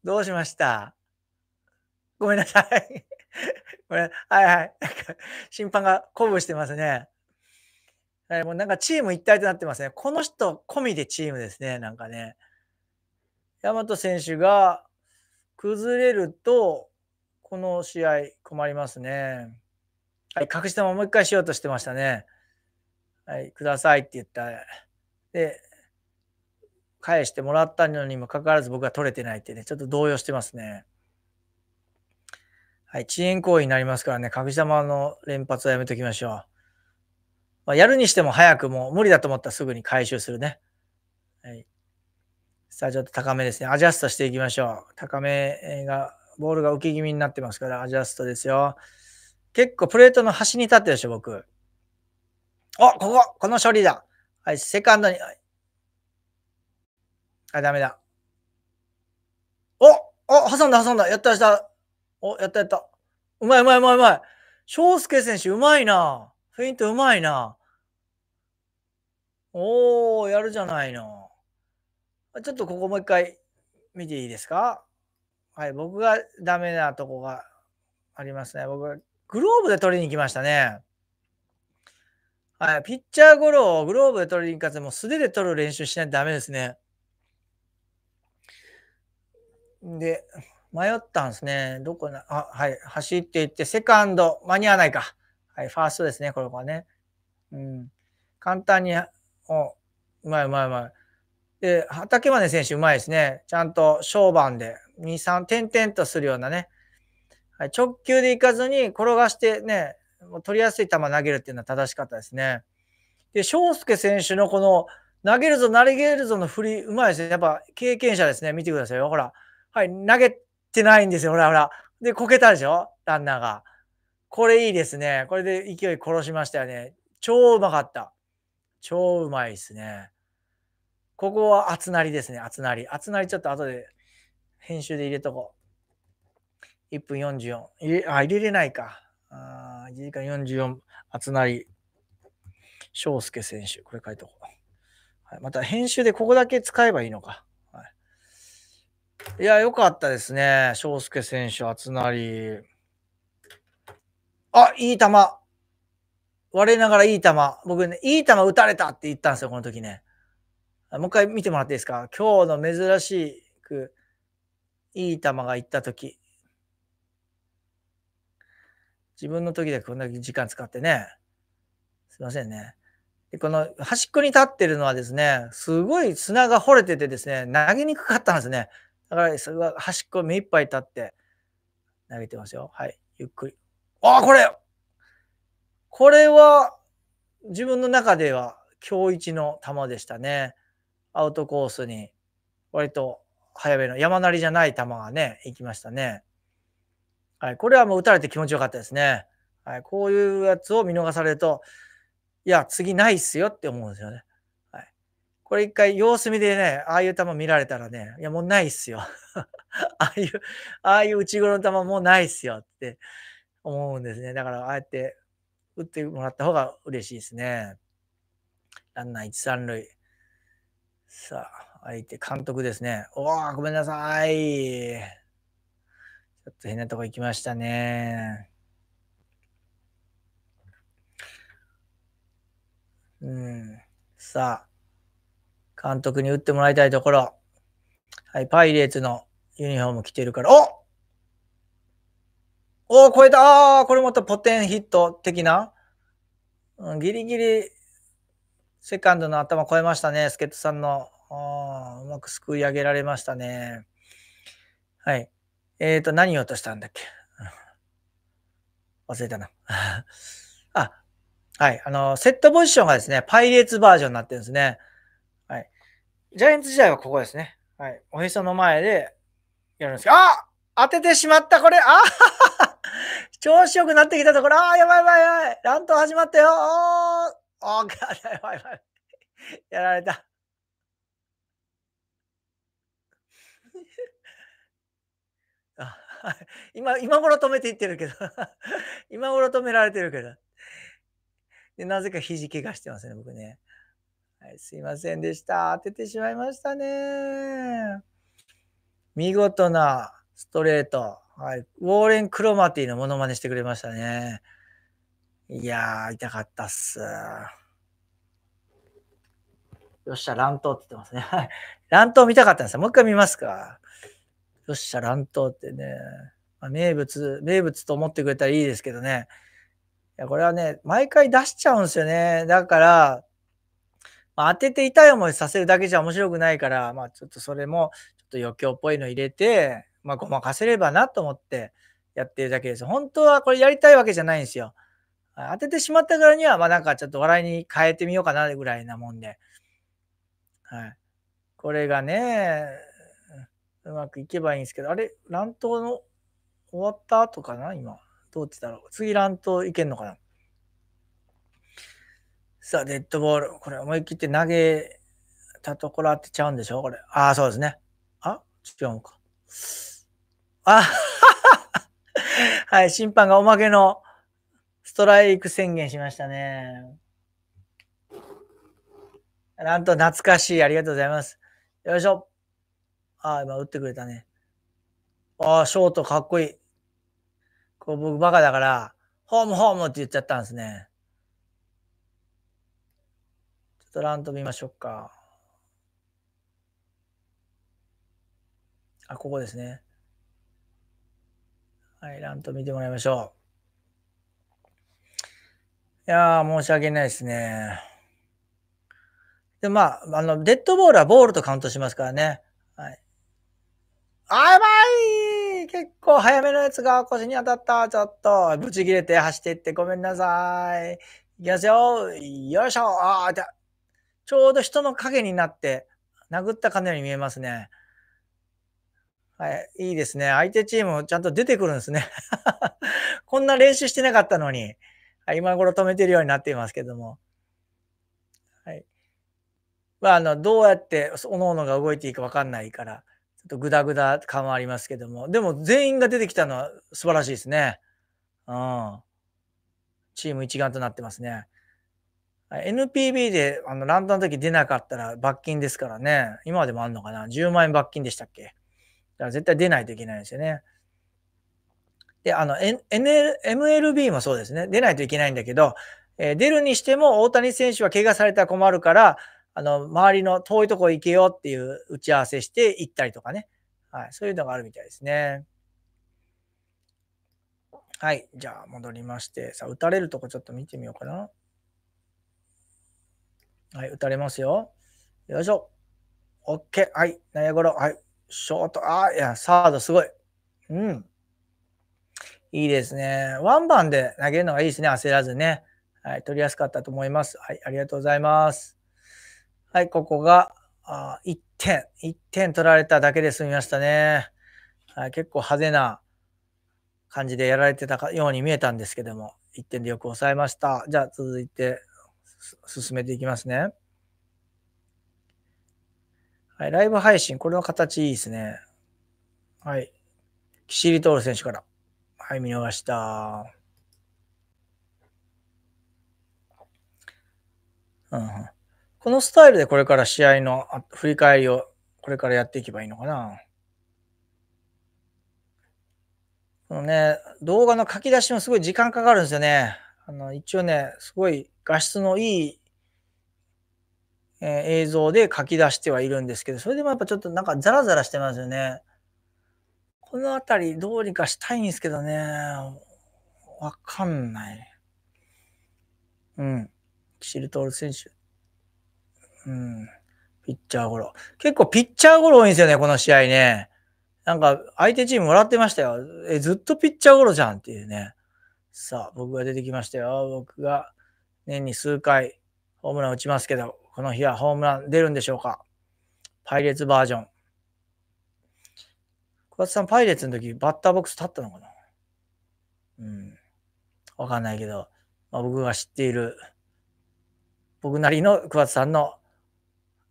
どうしました？ごめんなさい。これ、はい。審判が鼓舞してますね。もうなんかチーム一体となってますね。この人込みでチームですね。なんかね。大和選手が崩れると、この試合困りますね。はい、隠し球もう一回しようとしてましたね。はい、くださいって言った。で、返してもらったのにもかかわらず僕は取れてないってね、ちょっと動揺してますね。はい、遅延行為になりますからね、隠し球の連発はやめときましょう。まあ、やるにしても早くもう無理だと思ったらすぐに回収するね。はい。さあ、ちょっと高めですね。アジャストしていきましょう。高めが、ボールが浮き気味になってますから、アジャストですよ。結構プレートの端に立ってるでしょ、僕。お、この処理だ。はい、セカンドに。あ、ダメだ。挟んだ。やった。お、やった。うまい。翔介選手、うまいな。フェイントうまいな。おー、やるじゃないの。ちょっとここもう一回見ていいですか？はい、僕がダメなとこがありますね。僕はグローブで取りに行きましたね。はい、ピッチャーゴロをグローブで取りに行かず、もう素手で取る練習しないとダメですね。で、迷ったんですね。どこな、あ、はい、走っていって、セカンド、間に合わないか。はい、ファーストですね、この子はね。うん。簡単に、お、うまい。で、畠真選手うまいですね。ちゃんと小盤で2、3点々とするようなね、はい、直球でいかずに転がしてね、もう取りやすい球投げるっていうのは正しかったですね。で、翔介選手のこの投げるぞの振りうまいですね。やっぱ経験者ですね。見てくださいよ。ほら。はい、投げてないんですよ。ほら。で、こけたでしょ？ランナーが。これいいですね。これで勢い殺しましたよね。超うまかった。超うまいですね。ここは厚なりですね。厚なりちょっと後で編集で入れとこう。1分44。入れれないか。1時間44、厚成翔介選手。これ書いとこう。はい、また編集でここだけ使えばいいのか。はい、いや、よかったですね。翔介選手、厚成。あ、いい球。我ながらいい球。僕ね、いい球打たれたって言ったんですよ、この時ね。もう一回見てもらっていいですか。今日の珍しく、いい球がいった時。自分の時でこんだけ時間使ってね。すいませんね。で、この端っこに立ってるのはですね、すごい砂が掘れててですね、投げにくかったんですね。だから、それは端っこ目いっぱい立って投げてますよ。はい。ゆっくり。ああ、これは自分の中では今日一の球でしたね。アウトコースに割と早めの山なりじゃない球がね、行きましたね。はい、これはもう打たれて気持ちよかったですね。はい、こういうやつを見逃されると、いや、次ないっすよって思うんですよね。はい、これ一回様子見でね、ああいう球見られたらね、いや、もうないっすよ。ああいう内頃の球もうないっすよって思うんですね。だから、ああやって打ってもらった方が嬉しいですね。ランナー1、3塁。さあ、相手、監督ですね。おー、ごめんなさい。ちょっと変なとこ行きましたね。うん。さあ、監督に打ってもらいたいところ。はい、パイレーツのユニフォーム着てるから。おー、超えた。あー、これまたポテンヒット的な。うん、ギリギリ。セカンドの頭越えましたね。助っ人さんの。うまくすくい上げられましたね。はい。何言おうとしたんだっけ忘れたな。あ、はい。セットポジションがですね、パイレーツバージョンになってるんですね。はい。ジャイアンツ時代はここですね。はい。おへその前でやるんですけど、あ当ててしまったこれ調子よくなってきたところ、やばいやばいやばい乱闘始まったよやられた。今頃止めていってるけど。今頃止められてるけど。で、なぜか肘怪我してますね、僕ね。はい、すいませんでした。当ててしまいましたね。見事なストレート。はい、ウォーレン・クロマティのモノマネしてくれましたね。いやー、痛かったっす。よっしゃ、乱闘って言ってますね。はい。乱闘見たかったんですよ。もう一回見ますか。よっしゃ、乱闘ってね。まあ、名物と思ってくれたらいいですけどね。いや、これはね、毎回出しちゃうんですよね。だから、まあ、当てて痛い思いさせるだけじゃ面白くないから、まあ、ちょっとそれも、ちょっと余興っぽいの入れて、まあ、ごまかせればなと思ってやってるだけです。本当はこれやりたいわけじゃないんですよ。当ててしまったからには、まあなんかちょっと笑いに変えてみようかなぐらいなもんで。はい。これがね、うまくいけばいいんですけど、あれ乱闘の終わった後かな今。どうって言ったろう。次乱闘いけんのかな。さあ、デッドボール。これ思い切って投げたところ当てちゃうんでしょこれ。ああ、そうですね。あ違うか。あはい。審判がおまけの。ストライク宣言しましたね。なんと懐かしい。ありがとうございます。よいしょ。ああ、今打ってくれたね。ああ、ショートかっこいい。こう僕バカだから、ホームって言っちゃったんですね。ちょっとランと見ましょうか。あ、ここですね。はい、ランと見てもらいましょう。いやー、申し訳ないですね。で、まあ、デッドボールはボールとカウントしますからね。はい。あ、やばい！結構早めのやつが腰に当たった。ちょっと、ぶち切れて走っていってごめんなさい。いきますよ。よいしょ。ああ、痛い。ちょうど人の影になって、殴ったかのように見えますね。はい。いいですね。相手チームちゃんと出てくるんですね。こんな練習してなかったのに。今頃止めてるようになっていますけども。はい。まあ、どうやって、各々が動いていいか分かんないから、とグダグダ感はありますけども、でも全員が出てきたのは素晴らしいですね。うん。チーム一丸となってますね。NPB でランタンの時出なかったら罰金ですからね。今までもあんのかな。10万円罰金でしたっけ。だから絶対出ないといけないんですよね。で、MLB もそうですね。出ないといけないんだけど、出るにしても大谷選手は怪我されたら困るから、周りの遠いとこ行けよっていう打ち合わせして行ったりとかね。はい。そういうのがあるみたいですね。はい。じゃあ、戻りまして。さあ、打たれるとこちょっと見てみようかな。はい。打たれますよ。よいしょ。OK。はい。内野ゴロ。はい。ショート。ああ、いや、サードすごい。うん。いいですね。ワンバンで投げるのがいいですね。焦らずね。はい。取りやすかったと思います。はい。ありがとうございます。はい、ここが1点、1点取られただけで済みましたね。はい、結構派手な感じでやられてたように見えたんですけども、1点でよく抑えました。じゃあ、続いて進めていきますね。はい、ライブ配信、これの形いいですね。はい、岸里徹選手から。はい、見逃した。うん。このスタイルでこれから試合の振り返りをこれからやっていけばいいのかな。このね、動画の書き出しもすごい時間かかるんですよね。一応ね、すごい画質のいい、映像で書き出してはいるんですけど、それでもやっぱちょっとなんかザラザラしてますよね。このあたりどうにかしたいんですけどね。わかんない。うん。岸里徹選手。うん、ピッチャーゴロ。結構ピッチャーゴロ多いんですよね、この試合ね。なんか相手チームもらってましたよ。ずっとピッチャーゴロじゃんっていうね。さあ、僕が出てきましたよ。僕が年に数回ホームラン打ちますけど、この日はホームラン出るんでしょうか。パイレーツバージョン。小松さん、パイレーツの時バッターボックス立ったのかな。うん。わかんないけど、まあ、僕が知っている、僕なりの小松さんの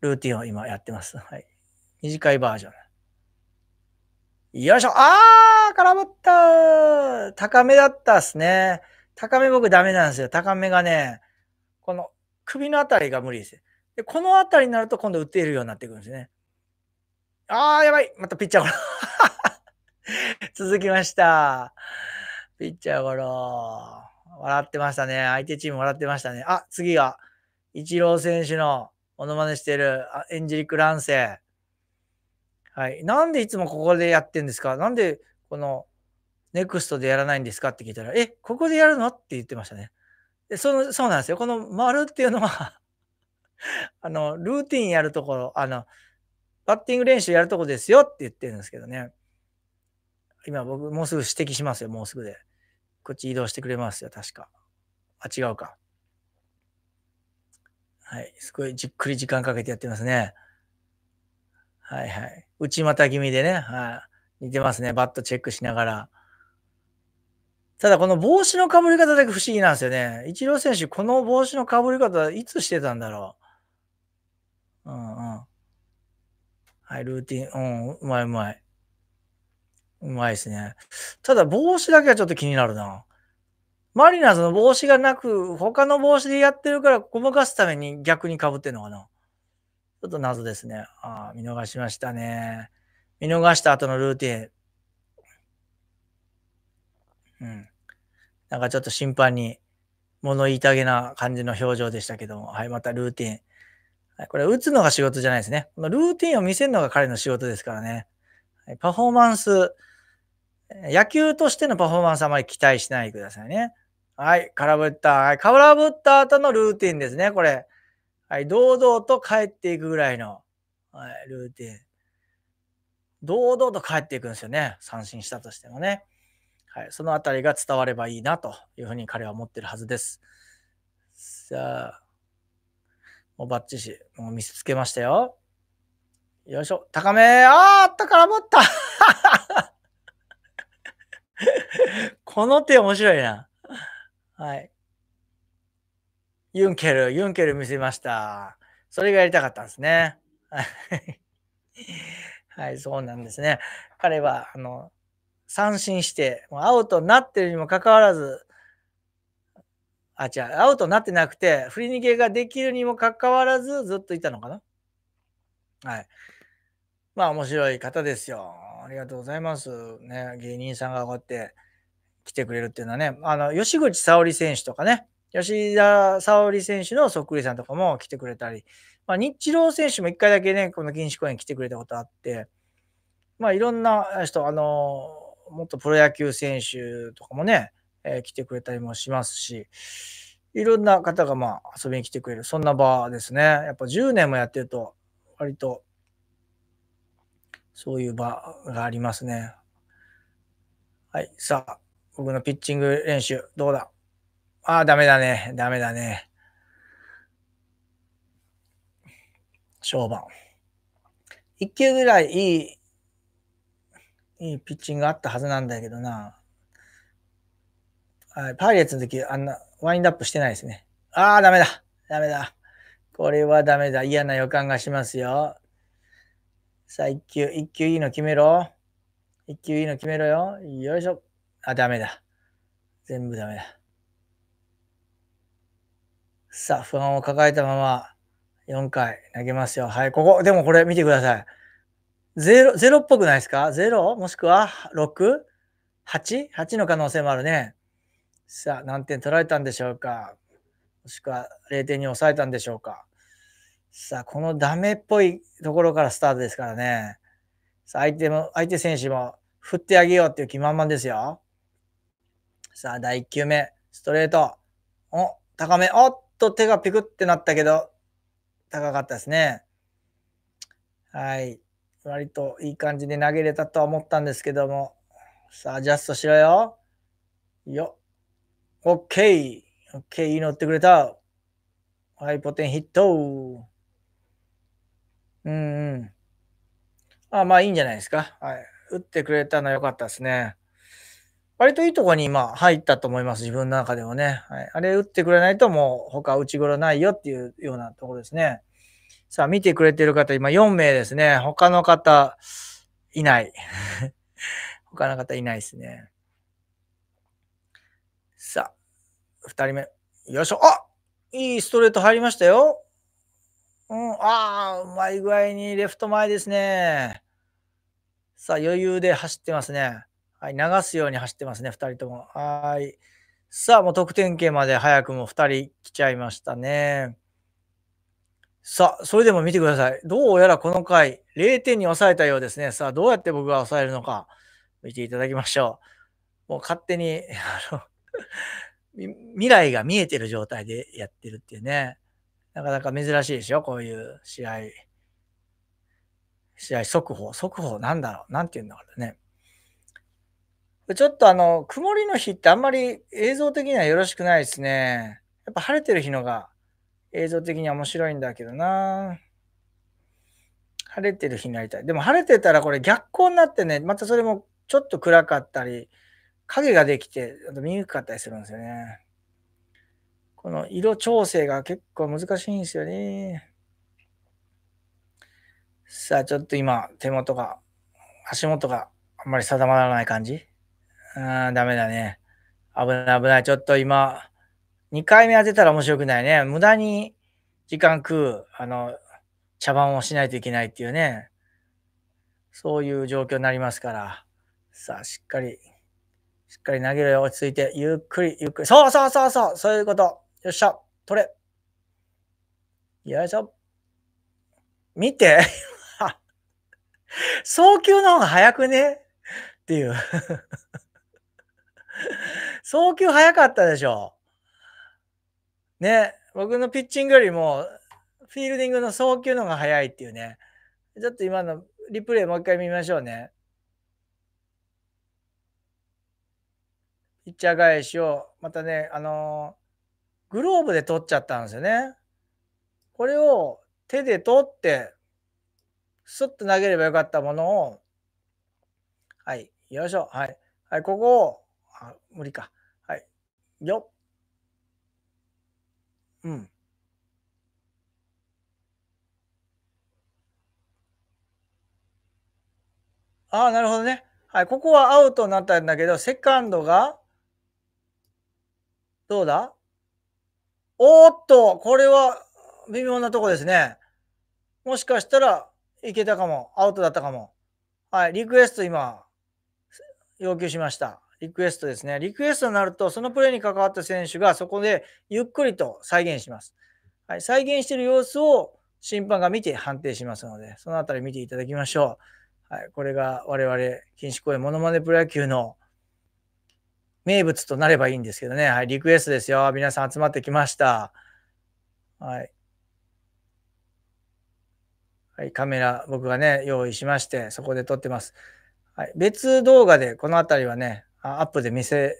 ルーティンを今やってます。はい。短いバージョン。よいしょ。あー、空振った。高めだったっすね。高め僕ダメなんですよ。高めがね、この首のあたりが無理です。で、このあたりになると今度打てるようになってくるんですね。あー、やばい。またピッチャーゴロ。続きました。ピッチャーゴロ。笑ってましたね。相手チーム笑ってましたね。あ、次が、イチロー選手のモノマネしてるエンジェリック・ランセ。はい。なんでいつもここでやってんですか？なんでこのネクストでやらないんですかって聞いたら、え、ここでやるのって言ってましたね。で、そうなんですよ。この丸っていうのは、ルーティンやるところ、バッティング練習やるところですよって言ってるんですけどね。今僕、もうすぐ指摘しますよ。もうすぐで。こっち移動してくれますよ。確か。あ、違うか。はい。すごいじっくり時間かけてやってますね。はいはい。内股気味でね。はい。似てますね。バットチェックしながら。ただこの帽子のかぶり方だけ不思議なんですよね。イチロー選手、この帽子のかぶり方いつしてたんだろう。うんうん。はい、ルーティン。うん、うまいうまい。うまいですね。ただ帽子だけはちょっと気になるな。マリナーズの帽子がなく、他の帽子でやってるから、ごまかすために逆に被ってんのかな。ちょっと謎ですね。ああ、見逃しましたね。見逃した後のルーティン。うん。なんかちょっと審判に物言いたげな感じの表情でしたけども。はい、またルーティン。はい、これ、打つのが仕事じゃないですね。このルーティンを見せるのが彼の仕事ですからね。はい、パフォーマンス、野球としてのパフォーマンスあまり期待しないでくださいね。はい。空振った。はい。空振った後のルーティンですね、これ。はい。堂々と帰っていくぐらいの、はい、ルーティン。堂々と帰っていくんですよね。三振したとしてもね。はい。そのあたりが伝わればいいなというふうに彼は思ってるはずです。さあ。もうバッチシ。もう見せつけましたよ。よいしょ。高め。あーっと、空振った。この手面白いな。はい。ユンケル見せました。それがやりたかったんですね。はい、そうなんですね。彼は三振して、アウトになってるにもかかわらず、アウトになってなくて、振り逃げができるにもかかわらず、ずっといたのかな。はい。まあ、面白い方ですよ。ありがとうございます。ね、芸人さんがこうやって来てくれるっていうのはね、吉口沙織選手とかね、吉田沙織選手のそっくりさんとかも来てくれたり、まあ、日郎選手も1回だけね、この錦糸公園来てくれたことあって、まあ、いろんな人、元プロ野球選手とかもね、来てくれたりもしますし、いろんな方がまあ遊びに来てくれる、そんな場ですね。やっぱ10年もやってると、割とそういう場がありますね。はい、さあ、僕のピッチング練習、どうだ？ああ、ダメだね、ダメだね。小判。1球ぐらいいいピッチングがあったはずなんだけどな。はい、パイレーツの時、ワインドアップしてないですね。ああ、ダメだ、ダメだ。これはダメだ。嫌な予感がしますよ。さあ、1球いいの決めろ。1球いいの決めろよ。よいしょ。あ、ダメだ。全部ダメだ。さあ、不安を抱えたまま4回投げますよ。はい、ここ、でもこれ見てください。0っぽくないですか ?0? もしくは 6?8?8 の可能性もあるね。さあ、何点取られたんでしょうか。もしくは0点に抑えたんでしょうか。さあ、このダメっぽいところからスタートですからね。さあ、相手選手も振ってあげようっていう気満々ですよ。さあ、第1球目、ストレート。お、高め。おっと、手がピクってなったけど、高かったですね。はい。割といい感じで投げれたとは思ったんですけども。さあ、アジャストしろよ。よっ。OK。OK。いいの打ってくれた。はい、ポテンヒット。あ、まあいいんじゃないですか。はい。打ってくれたのは良かったですね。割といいとこに今入ったと思います。自分の中でもね。はい、あれ打ってくれないともう他打ちごろないよっていうようなところですね。さあ、見てくれてる方、今4名ですね。他の方いない。他の方いないですね。さあ、2人目。よいしょ。あ、いいストレート入りましたよ。うまい具合にレフト前ですね。さあ、余裕で走ってますね。はい、流すように走ってますね、2人とも。はい。さあ、もう得点圏まで早くも2人来ちゃいましたね。さあ、それでも見てください。どうやらこの回、0点に抑えたようですね。さあ、どうやって僕が抑えるのか、見ていただきましょう。もう勝手に、未来が見えてる状態でやってるっていうね。なかなか珍しいでしょ、こういう試合。試合速報。速報なんだろう、なんていうんだろうね。ちょっと曇りの日ってあんまり映像的にはよろしくないですね。やっぱ晴れてる日のが映像的には面白いんだけどな。晴れてる日になりたい。でも晴れてたらこれ逆光になってね、またそれもちょっと暗かったり、影ができて、あと見にくかったりするんですよね。この色調整が結構難しいんですよね。さあ、ちょっと今、手元が、足元があんまり定まらない感じ。ダメだね。危ない危ない。ちょっと今、2回目当てたら面白くないね。無駄に時間食う、茶番をしないといけないっていうね。そういう状況になりますから。さあ、しっかり投げろよ。落ち着いて。ゆっくり、ゆっくり。そうそうそうそう。そういうこと。よっしゃ。取れ。よいしょ。見て。送球の方が早くねっていう。送球早かったでしょ。ね。僕のピッチングよりも、フィールディングの送球の方が早いっていうね。ちょっと今のリプレイもう一回見ましょうね。ピッチャー返しを、またね、グローブで取っちゃったんですよね。これを手で取って、スッと投げればよかったものを、はい、よいしょ、はい、はい、ここを、あ、無理か。はい。よっ。うん。ああ、なるほどね。はい、ここはアウトになったんだけど、セカンドが、どうだ？おーっと、これは微妙なとこですね。もしかしたらいけたかも。アウトだったかも。はい、リクエスト今、要求しました。リクエストですね。リクエストになると、そのプレーに関わった選手がそこでゆっくりと再現します。はい、再現している様子を審判が見て判定しますので、そのあたり見ていただきましょう。はい、これが我々、禁止公園ものまねプロ野球の名物となればいいんですけどね。はい、リクエストですよ。皆さん集まってきました。はい。はい、カメラ、僕がね、用意しまして、そこで撮ってます。はい、別動画で、このあたりはね、アップで見せ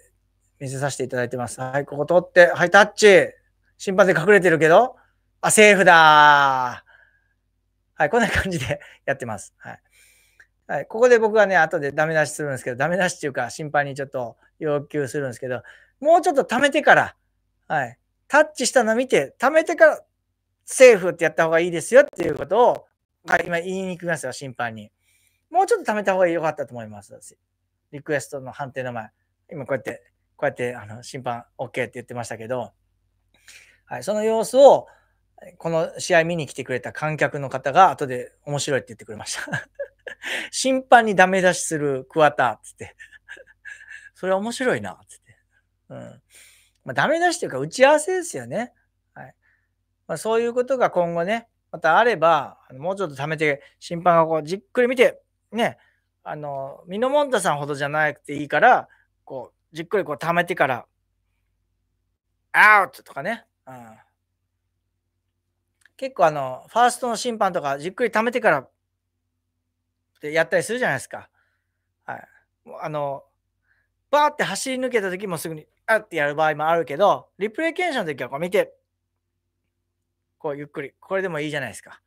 させていただいてます。はい、ここ撮って、はい、タッチ。審判で隠れてるけど、あ、セーフだー。はい、こんな感じでやってます。はい。はい、ここで僕はね、後でダメ出しするんですけど、ダメ出しっていうか、審判にちょっと要求するんですけど、もうちょっと溜めてから、はい、タッチしたの見て、溜めてから、セーフってやった方がいいですよっていうことを、はい、今言いに行きますよ、審判に。もうちょっと貯めた方が良かったと思います。リクエストの判定の前。今こうやって審判 OK って言ってましたけど、はい、その様子を、この試合見に来てくれた観客の方が後で面白いって言ってくれました。審判にダメ出しする桑田つって。それは面白いな、つって。うん。まあ、ダメ出しというか打ち合わせですよね。はい。まあ、そういうことが今後ね、またあれば、もうちょっと貯めて、審判がこうじっくり見て、ね、ミノモンタさんほどじゃなくていいから、こう、じっくりこう貯めてから、アウトとかね、うん。結構ファーストの審判とか、じっくり貯めてから、ってやったりするじゃないですか。はい。もうバーって走り抜けた時もすぐに、あってやる場合もあるけど、リプレイ検証の時はこう見て、こうゆっくり、これでもいいじゃないですか。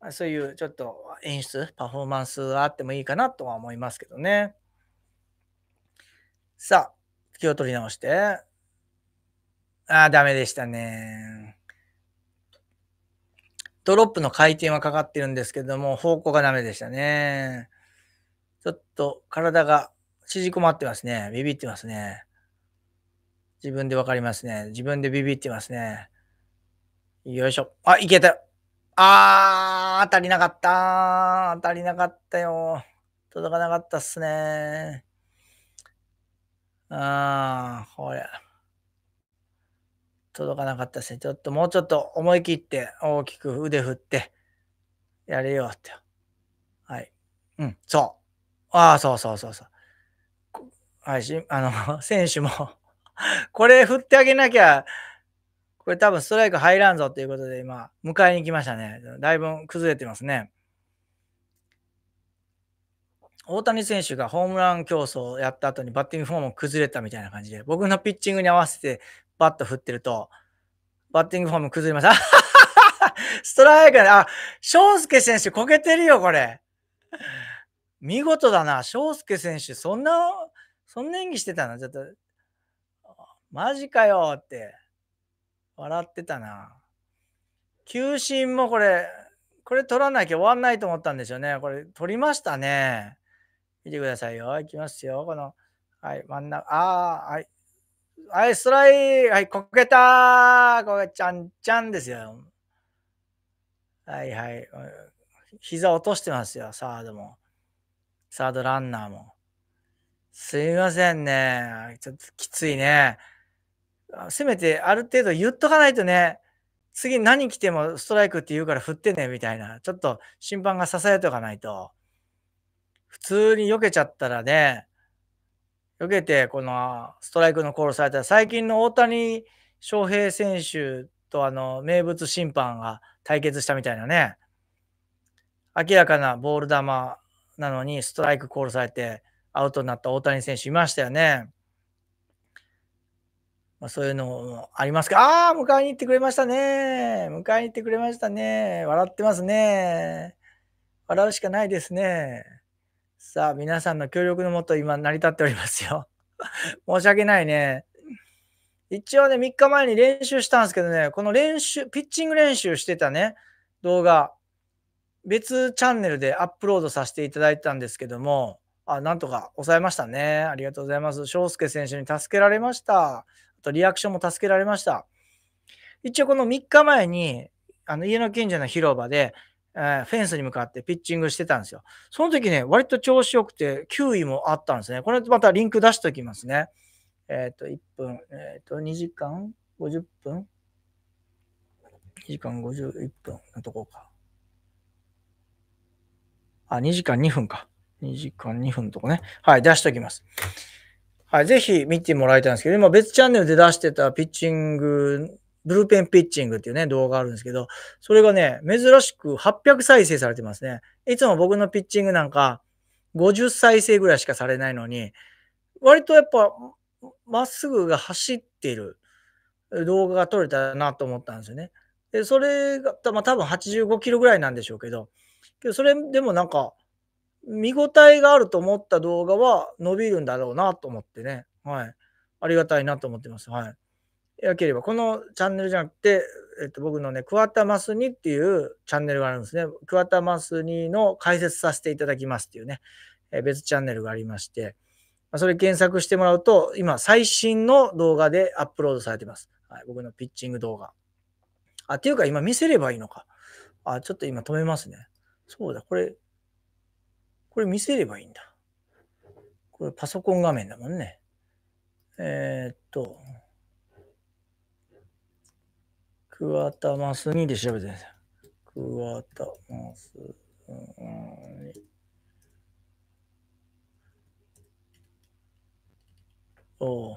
はい、そういうちょっと演出、パフォーマンスがあってもいいかなとは思いますけどね。さあ、気を取り直して。ああ、ダメでしたね。ドロップの回転はかかってるんですけども、方向がダメでしたね。ちょっと体が縮こまってますね。ビビってますね。自分でわかりますね。自分でビビってますね。よいしょ。あ、いけたよ。あー、足りなかった。足りなかったよ。届かなかったっすね。あー、これ。届かなかったっすね。ちょっともうちょっと思い切って大きく腕振ってやれよって。はい。うん、そう。あー、そう。はい、選手も、これ振ってあげなきゃ、これ多分ストライク入らんぞということで今、迎えに来ましたね。だいぶ崩れてますね。大谷選手がホームラン競争をやった後にバッティングフォームを崩れたみたいな感じで、僕のピッチングに合わせてバット振ってると、バッティングフォーム崩れました。ストライク、あ、翔介選手こけてるよ、これ。見事だな。翔介選手、そんな演技してたな。ちょっと、マジかよって。笑ってたな。球審もこれ取らなきゃ終わんないと思ったんですよね。これ取りましたね。見てくださいよ。いきますよ。この、はい、真ん中、ああ、はい。はい、ストライク、はい、こけたー。これ、ちゃんちゃんですよ。はいはい。膝落としてますよ、サードも。サードランナーも。すいませんね。ちょっときついね。せめてある程度言っとかないとね、次何来てもストライクって言うから振ってね、みたいな。ちょっと審判が支えておかないと。普通に避けちゃったらね、避けてこのストライクのコールされたら、最近の大谷翔平選手と名物審判が対決したみたいなね、明らかなボール球なのにストライクコールされてアウトになった大谷選手いましたよね。そういうのもありますか。ああ、迎えに行ってくれましたね。迎えに行ってくれましたね。笑ってますね。笑うしかないですね。さあ、皆さんの協力のもと今成り立っておりますよ。申し訳ないね。一応ね、3日前に練習したんですけどね、この練習、ピッチング練習してたね、動画、別チャンネルでアップロードさせていただいたんですけども、なんとか抑えましたね。ありがとうございます。翔介選手に助けられました。あとリアクションも助けられました。一応この3日前に、家の近所の広場で、フェンスに向かってピッチングしてたんですよ。その時ね、割と調子よくて9位もあったんですね。これまたリンク出しておきますね。1分、2時間50分 ?2 時間51分のとこか。2時間2分か。2時間2分とかね。はい、出しておきます。はい、ぜひ見てもらいたいんですけど、今別チャンネルで出してたピッチング、ブルペンピッチングっていうね、動画あるんですけど、それがね、珍しく800再生されてますね。いつも僕のピッチングなんか、50再生ぐらいしかされないのに、割とやっぱ、まっすぐが走っている動画が撮れたなと思ったんですよね。で、それが、多分85キロぐらいなんでしょうけど、それでもなんか、見応えがあると思った動画は伸びるんだろうなと思ってね。はい。ありがたいなと思ってます。はい。よければ、このチャンネルじゃなくて、僕のね、桑田真澄っていうチャンネルがあるんですね。桑田真澄の解説させていただきますっていうね、別チャンネルがありまして、それ検索してもらうと、今、最新の動画でアップロードされてます。はい、僕のピッチング動画。っていうか、今見せればいいのか。ちょっと今止めますね。そうだ、これ見せればいいんだ。これパソコン画面だもんね。桑田真澄で調べてください。桑田真澄。おう。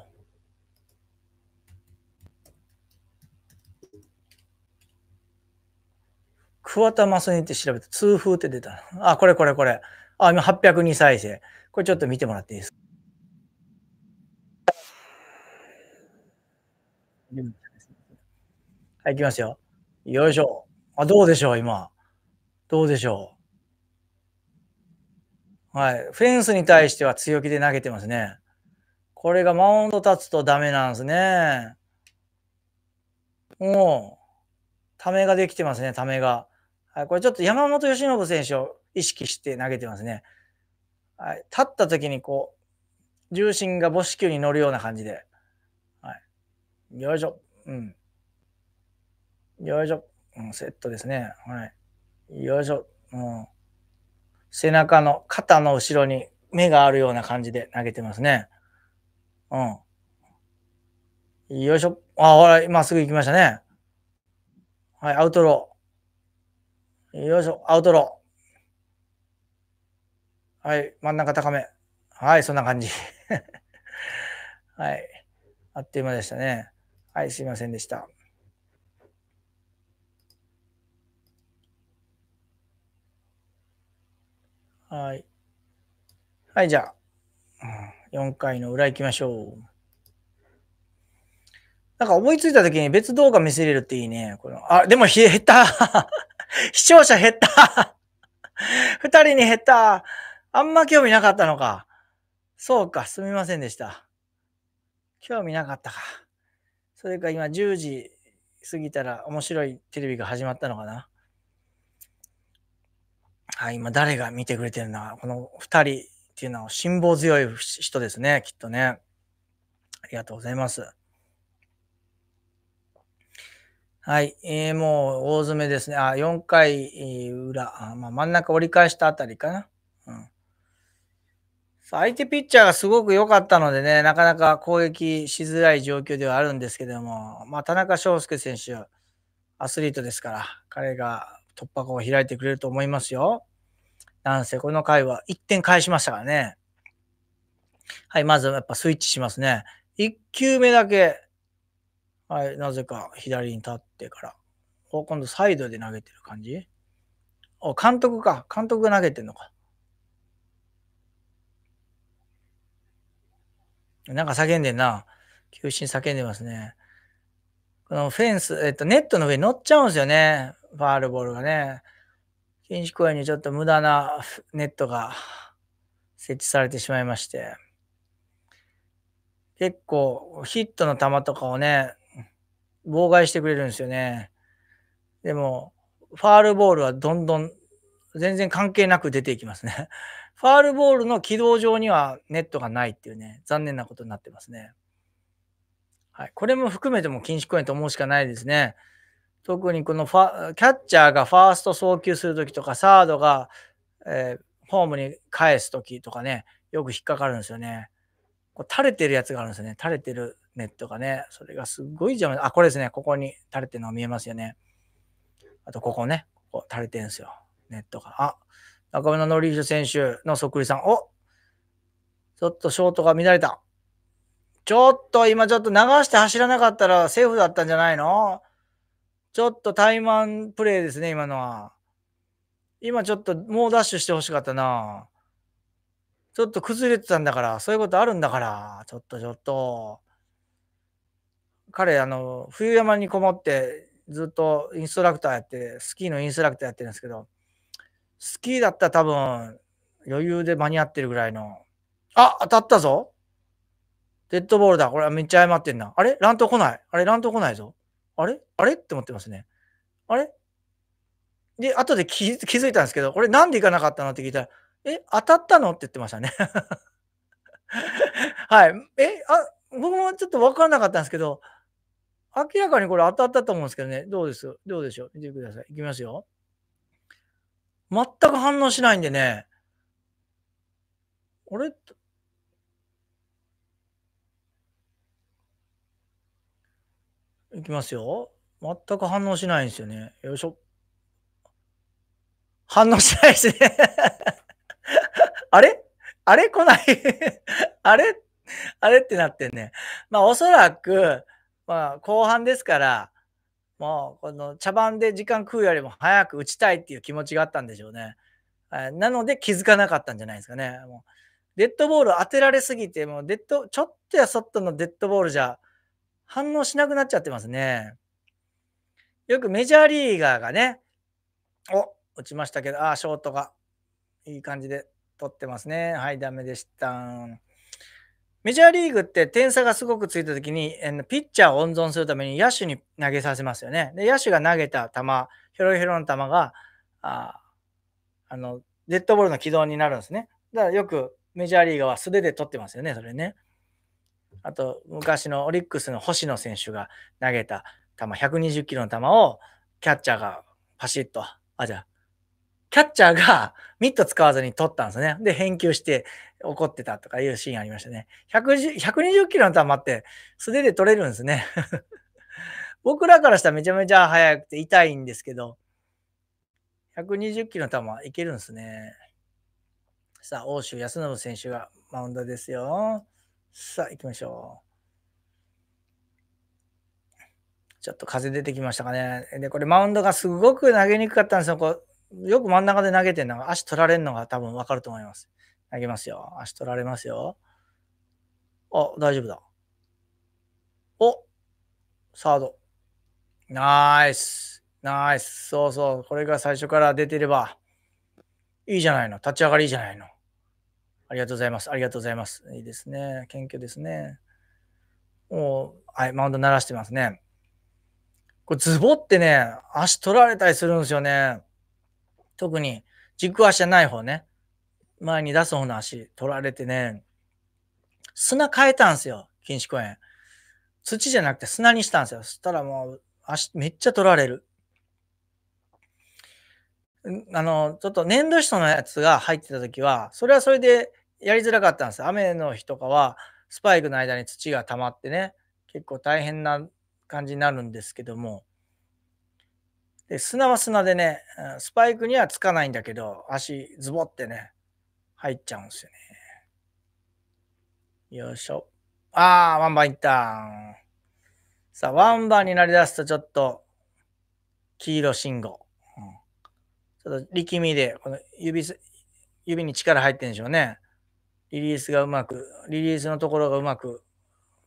桑田真澄って調べて、痛風って出た。これ。今802再生。これちょっと見てもらっていいですか？はい、いきますよ。よいしょ。どうでしょう、今。どうでしょう。はい。フェンスに対しては強気で投げてますね。これがマウンド立つとダメなんですね。もう、ためができてますね、ためが。はい、これちょっと山本由伸選手を意識して投げてますね。はい、立った時にこう、重心が母子球に乗るような感じで。はい。よいしょ。うん。よいしょ、うん、セットですね。はい。よいしょ、うん。背中の肩の後ろに目があるような感じで投げてますね。うん。よいしょ。ほら、まっすぐ行きましたね。はい、アウトロー。よいしょ、アウトロー。はい、真ん中高め。はい、そんな感じ。はい。あっという間でしたね。はい、すいませんでした。はい。はい、じゃあ、4回の裏行きましょう。なんか思いついた時に別動画見せれるっていいね。このでも減った視聴者減った2人に減ったあんま興味なかったのか。そうか、すみませんでした。興味なかったか。それか今10時過ぎたら面白いテレビが始まったのかな。はい、今誰が見てくれてるんだ。この2人っていうのは辛抱強い人ですね、きっとね。ありがとうございます。はい、もう大詰めですね。4回裏。真ん中折り返したあたりかな。うん、相手ピッチャーがすごく良かったのでね、なかなか攻撃しづらい状況ではあるんですけども、田中将介選手、アスリートですから、彼が突破口を開いてくれると思いますよ。なんせこの回は1点返しましたからね。はい、まずやっぱスイッチしますね。1球目だけ、はい、なぜか左に立ってから。今度サイドで投げてる感じ？監督か。監督が投げてんのか。なんか叫んでんな。球審叫んでますね。このフェンス、ネットの上に乗っちゃうんですよね。ファールボールがね。禁止行為にちょっと無駄なネットが設置されてしまいまして。結構ヒットの球とかをね、妨害してくれるんですよね。でも、ファールボールはどんどん全然関係なく出ていきますね。ファールボールの軌道上にはネットがないっていうね、残念なことになってますね。はい、これも含めても禁止行為と思うしかないですね。特にこのキャッチャーがファースト送球するときとか、サードが、ホームに返すときとかね、よく引っかかるんですよね。こう垂れてるやつがあるんですよね。垂れてるネットがね。それがすごい邪魔。あ、これですね。ここに垂れてるのが見えますよね。あと、ここね。ここ垂れてるんですよ。ネットが。あ、中村典弘選手のそっくりさん。お、ちょっとショートが乱れた。ちょっと今ちょっと流して走らなかったらセーフだったんじゃないの？ちょっとタイマンプレーですね、今のは。今ちょっともうダッシュしてほしかったな。ちょっと崩れてたんだから、そういうことあるんだから、ちょっと。彼、冬山にこもってずっとインストラクターやって、スキーのインストラクターやってるんですけど、スキーだったら多分余裕で間に合ってるぐらいの。あ、当たったぞ。デッドボールだ。これはめっちゃ謝ってんな。あれ乱闘来ない。あれ乱闘来ないぞ。あれって思ってますね。あれで、後で気づいたんですけど、これなんで行かなかったのって聞いたら、え、当たったのって言ってましたね。はい。僕もちょっと分からなかったんですけど、明らかにこれ当たったと思うんですけどね。どうでしょう見てください。いきますよ。全く反応しないんでね。あれいきますよ。全く反応しないんですよね。よいしょ。反応しないですね。あれ来ないあれってなってね。まあ、おそらく、まあ、後半ですから、もう、この茶番で時間食うよりも早く打ちたいっていう気持ちがあったんでしょうね。なので気づかなかったんじゃないですかね。もうデッドボール当てられすぎて、もうちょっとやそっとのデッドボールじゃ、反応しなくなっちゃってますね。よくメジャーリーガーがね、お、落ちましたけど、あ、ショートがいい感じで取ってますね。はい、ダメでした。メジャーリーグって点差がすごくついたときに、ピッチャーを温存するために野手に投げさせますよね。で、野手が投げた球、ヒョロヒョロの球が、デッドボールの軌道になるんですね。だからよくメジャーリーガーは素手で取ってますよね、それね。あと、昔のオリックスの星野選手が投げた球、120キロの球を、キャッチャーがパシッと、キャッチャーがミット使わずに取ったんですね。で、返球して怒ってたとかいうシーンありましたね。120キロの球って素手で取れるんですね。僕らからしたらめちゃめちゃ速くて痛いんですけど、120キロの球いけるんですね。さあ、欧州康信選手がマウンドですよ。さあ、行きましょう。ちょっと風出てきましたかね。で、これマウンドがすごく投げにくかったんですよ。こうよく真ん中で投げてるのが、足取られるのが多分分かると思います。投げますよ。足取られますよ。あ、大丈夫だ。お、サード。ナイス。ナイス。そうそう。これが最初から出てれば、いいじゃないの。立ち上がりいいじゃないの。ありがとうございます。ありがとうございます。いいですね。謙虚ですね。もう、はい、マウンド鳴らしてますね。これ、ズボってね、足取られたりするんですよね。特に、軸足じゃない方ね。前に出す方の足、取られてね。砂変えたんですよ。錦糸公園。土じゃなくて砂にしたんですよ。そしたらもう、足、めっちゃ取られる。ちょっと粘土質のやつが入ってた時は、それはそれで、やりづらかったんですよ。雨の日とかはスパイクの間に土が溜まってね、結構大変な感じになるんですけども、で砂は砂でね、スパイクにはつかないんだけど、足ズボってね、入っちゃうんですよね。よいしょ。あー、ワンバンいった。さあ、ワンバンになりだすとちょっと黄色信号。ちょっと力みで、この指に力入ってるんでしょうね。リリースのところがうまく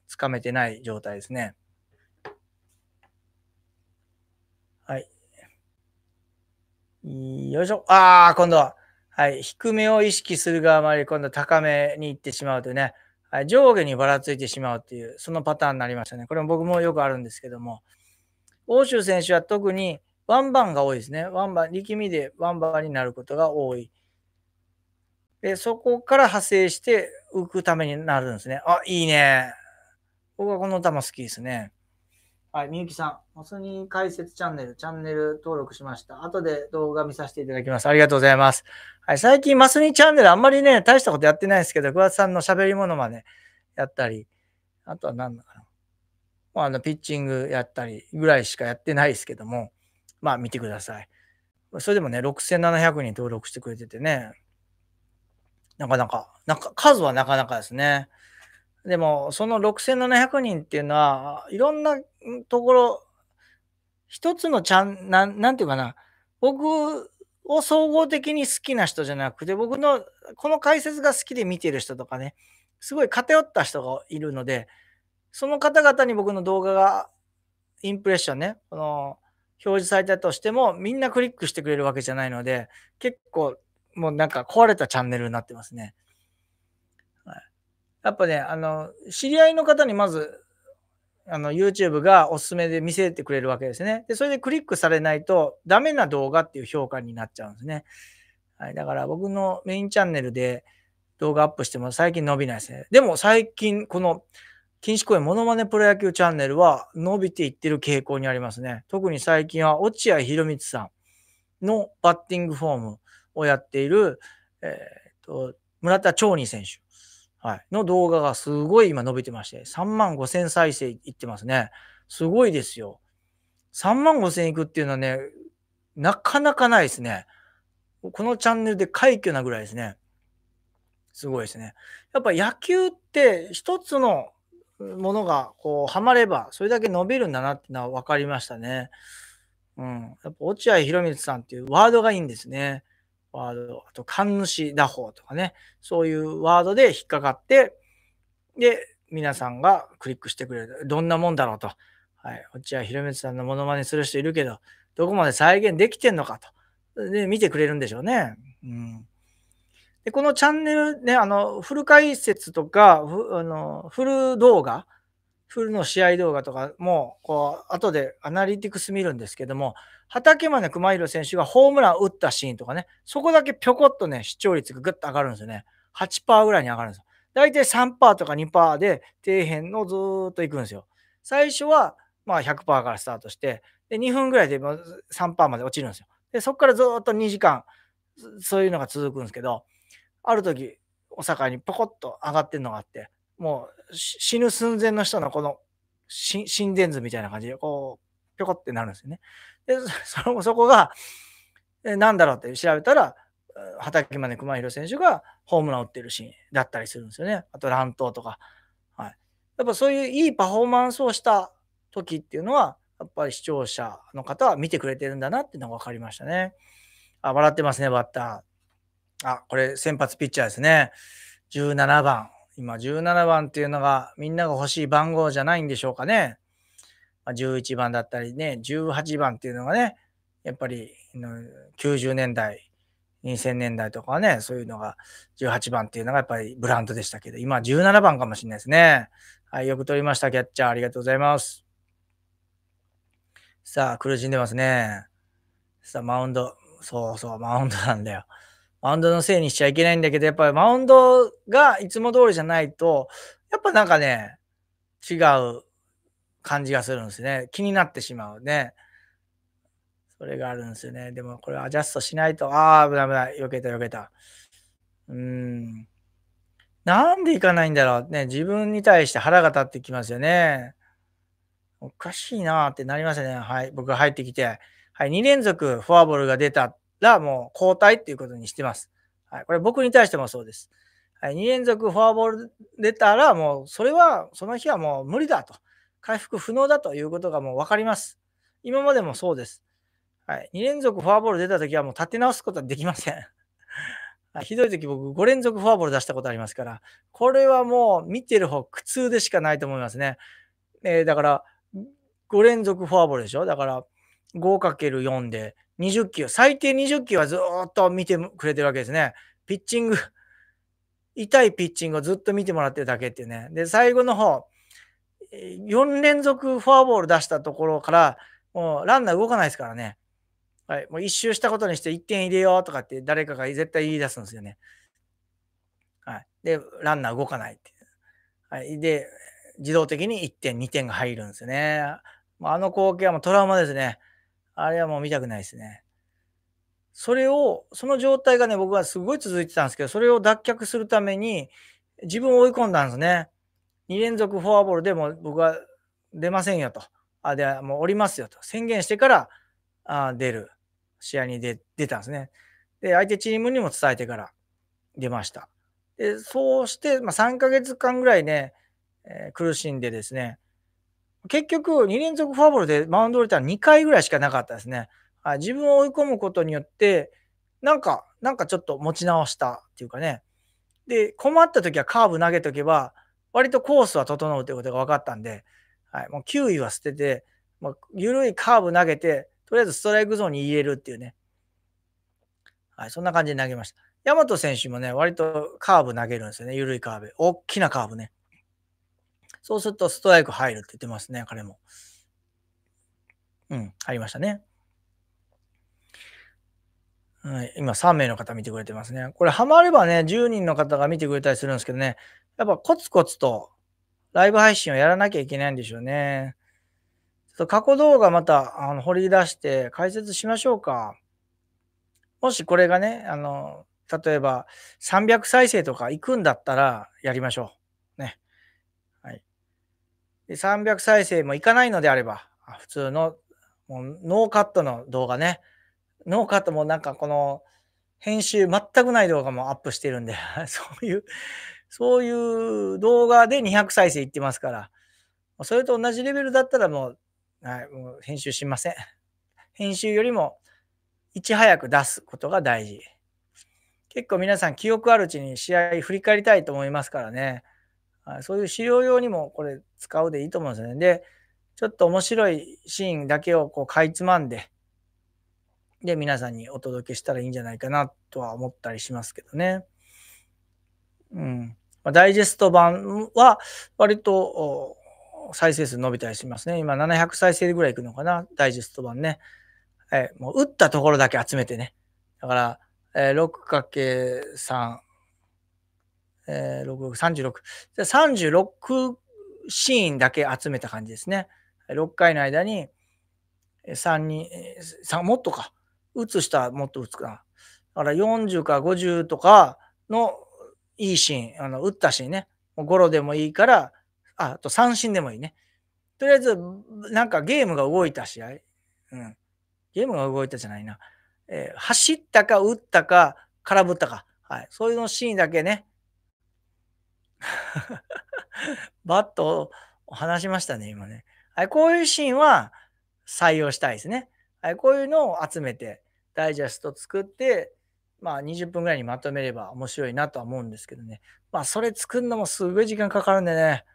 つかめてない状態ですね。はい。よいしょ。ああ、今度は、はい、低めを意識するがあまり、今度高めに行ってしまうというね、はい、上下にばらついてしまうという、そのパターンになりましたね。これも僕もよくあるんですけども、欧州選手は特にワンバンが多いですね。ワンバン、力みでワンバンになることが多い。で、そこから派生して浮くためになるんですね。あ、いいね。僕はこの球好きですね。はい、みゆきさん。モスニー解説チャンネル登録しました。後で動画見させていただきます。ありがとうございます。はい、最近、マスニーチャンネルあんまりね、大したことやってないですけど、桑田さんの喋り物までやったり、あとは何だかな。まあ、ピッチングやったりぐらいしかやってないですけども、まあ、見てください。それでもね、6700人登録してくれててね、なかなか、数はなかなかですね。でも、その6700人っていうのは、いろんなところ、一つのなんていうかな、僕を総合的に好きな人じゃなくて、僕のこの解説が好きで見てる人とかね、すごい偏った人がいるので、その方々に僕の動画が、インプレッションね、この表示されたとしても、みんなクリックしてくれるわけじゃないので、結構、もうなんか壊れたチャンネルになってますね。はい、やっぱね、知り合いの方にまず、YouTube がおすすめで見せてくれるわけですね。で、それでクリックされないと、ダメな動画っていう評価になっちゃうんですね。はい、だから僕のメインチャンネルで動画アップしても最近伸びないですね。でも最近、この、禁止公園モノマネプロ野球チャンネルは伸びていってる傾向にありますね。特に最近は落合博満さんのバッティングフォームをやっている、村田兆仁選手、はい、の動画がすごい今伸びてまして、35,000再生いってますね。すごいですよ。35,000いくっていうのはね、なかなかないですね。このチャンネルで快挙なぐらいですね。すごいですね。やっぱ野球って一つのものがこうはまればそれだけ伸びるんだなっていうのは分かりましたね。うん。やっぱ落合博満さんっていうワードがいいんですね。ワード。あと、神主打法とかね。そういうワードで引っかかって、で、皆さんがクリックしてくれる。どんなもんだろうと。はい。落合博満さんのモノマネする人いるけど、どこまで再現できてんのかと。で、見てくれるんでしょうね。うん。でこのチャンネルね、フル解説とか、フル動画、フルの試合動画とかも、こう、後でアナリティクス見るんですけども、畠真熊宏選手がホームラン打ったシーンとかね、そこだけぴょこっとね、視聴率がぐっと上がるんですよね。8% ぐらいに上がるんですよ。大体 3% とか 2% で、底辺のずーっといくんですよ。最初は、まあ 100% からスタートして、で、2分ぐらいで 3% まで落ちるんですよ。で、そこからずーっと2時間、そういうのが続くんですけど、ある時、お境にポコッと上がってるのがあって、もう死ぬ寸前の人のこの心電図みたいな感じで、こう、ぴょこってなるんですよね。で、そこが、なんだろうって調べたら、畠真熊宏選手がホームラン打ってるシーンだったりするんですよね。あと乱闘とか。はい。やっぱそういういいパフォーマンスをした時っていうのは、やっぱり視聴者の方は見てくれてるんだなっていうのが分かりましたね。あ、笑ってますね、バッター。あ、これ先発ピッチャーですね。17番。今17番っていうのがみんなが欲しい番号じゃないんでしょうかね。11番だったりね、18番っていうのがね、やっぱり90年代、2000年代とかね、そういうのが、18番っていうのがやっぱりブランドでしたけど、今17番かもしれないですね。はい、よく取りました、キャッチャー。ありがとうございます。さあ、苦しんでますね。さあ、マウンド。そうそう、マウンドなんだよ。マウンドのせいにしちゃいけないんだけど、やっぱりマウンドがいつも通りじゃないと、やっぱなんかね、違う感じがするんですね。気になってしまうね。それがあるんですよね。でもこれアジャストしないと、ああ、危ない危ない。避けた。なんでいかないんだろうね。自分に対して腹が立ってきますよね。おかしいなーってなりますよね。はい。僕が入ってきて、はい。2連続フォアボールが出た。もう交代っていうことにしてます。はい。これ僕に対してもそうです。はい。2連続フォアボール出たら、もうそれは、その日はもう無理だと。回復不能だということがもう分かります。今までもそうです。はい。2連続フォアボール出たときはもう立て直すことはできません。ひどいとき僕5連続フォアボール出したことありますから、これはもう見てる方苦痛でしかないと思いますね。だから、5連続フォアボールでしょ。だから、5×4 で、20球、最低20球はずっと見てくれてるわけですね。ピッチング、痛いピッチングをずっと見てもらってるだけっていうね。で、最後の方、4連続フォアボール出したところから、もうランナー動かないですからね。はい、もう一周したことにして1点入れようとかって誰かが絶対言い出すんですよね。はい、で、ランナー動かないって、はい。で、自動的に1点、2点が入るんですよね。あの光景はもうトラウマですね。あれはもう見たくないですね。それを、その状態がね、僕はすごい続いてたんですけど、それを脱却するために自分を追い込んだんですね。2連続フォアボールでもう僕は出ませんよと。あ、で、もう降りますよと。宣言してから、出る。試合に出たんですね。で、相手チームにも伝えてから出ました。で、そうして、3ヶ月間ぐらいね、苦しんでですね、結局2連続フォアボールでマウンド降りたの2回ぐらいしかなかったですね。自分を追い込むことによって、なんかちょっと持ち直したっていうかね。で、困った時はカーブ投げとけば、割とコースは整うということが分かったんで、はい、もう球威は捨てて、もう緩いカーブ投げて、とりあえずストライクゾーンに入れるっていうね。はい、そんな感じで投げました。大和選手もね、割とカーブ投げるんですよね。緩いカーブ。大きなカーブね。そうするとストライク入るって言ってますね、彼も。うん、入りましたね。はい、今3名の方見てくれてますね。これハマればね、10人の方が見てくれたりするんですけどね。やっぱコツコツとライブ配信をやらなきゃいけないんでしょうね。過去動画また掘り出して解説しましょうか。もしこれがね、例えば300再生とか行くんだったらやりましょう。ね。はい。で、300再生も行かないのであれば、普通のもうノーカットの動画ね。ノーカットもなんかこの編集全くない動画もアップしてるんで、そういう動画で200再生行ってますから、それと同じレベルだったらもう、はい、もう編集しません。編集よりもいち早く出すことが大事。結構皆さん記憶あるうちに試合振り返りたいと思いますからね。そういう資料用にもこれ使うでいいと思うんですよね。で、ちょっと面白いシーンだけをこうかいつまんで、で、皆さんにお届けしたらいいんじゃないかなとは思ったりしますけどね。うん。ダイジェスト版は割と、再生数伸びたりしますね。今700再生ぐらいいくのかな、ダイジェスト版ね。もう打ったところだけ集めてね。だから、6×3、36、36シーンだけ集めた感じですね。6回の間に、3、もっとか。打つ人はもっと打つかな。だから40か50とかのいいシーン、打ったシーンね。ゴロでもいいから、あと三振でもいいね。とりあえず、なんかゲームが動いた試合。うん。ゲームが動いたじゃないな。走ったか、打ったか、空振ったか。はい。そういうのシーンだけね。バットを離しましたね、今ね。はい。こういうシーンは採用したいですね。はい。こういうのを集めて、ダイジェスト作って、20分ぐらいにまとめれば面白いなとは思うんですけどね。それ作るのもすごい時間かかるんでね。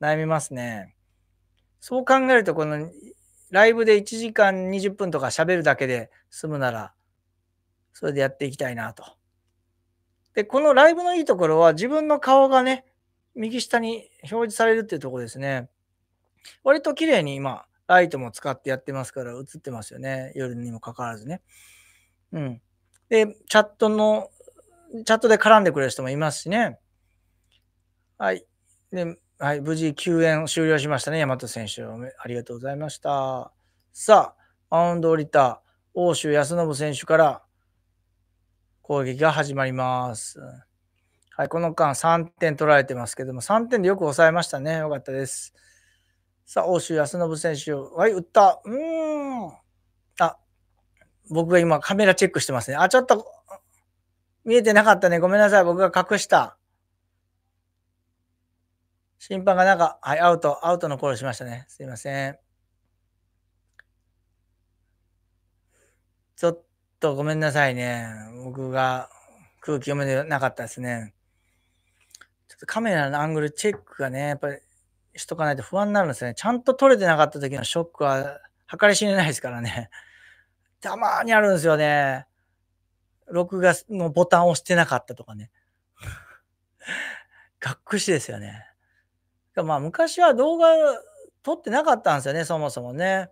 悩みますね。そう考えると、このライブで1時間20分とか喋るだけで済むなら、それでやっていきたいなと。で、このライブのいいところは、自分の顔がね、右下に表示されるっていうところですね。割と綺麗に今、ライトも使ってやってますから、映ってますよね。夜にもかかわらずね。うん。で、チャットで絡んでくれる人もいますしね。はい。で、はい、無事救援終了しましたね。大和選手、ありがとうございました。さあ、マウンド降りた欧州康信選手から攻撃が始まります。はい、この間3点取られてますけども、3点でよく抑えましたね。よかったです。さあ、欧州康信選手、はい、打った。僕が今カメラチェックしてますね。ちょっと見えてなかったね。ごめんなさい。僕が隠した。審判がなんか、はい、アウトのコールしましたね。すいません。ちょっとごめんなさいね。僕が空気読めてなかったですね。ちょっとカメラのアングルチェックがね、やっぱりしとかないと不安になるんですね。ちゃんと撮れてなかった時のショックは計り知れないですからね。たまーにあるんですよね。録画のボタンを押してなかったとかね。がっくしですよね。昔は動画撮ってなかったんですよね、そもそもね。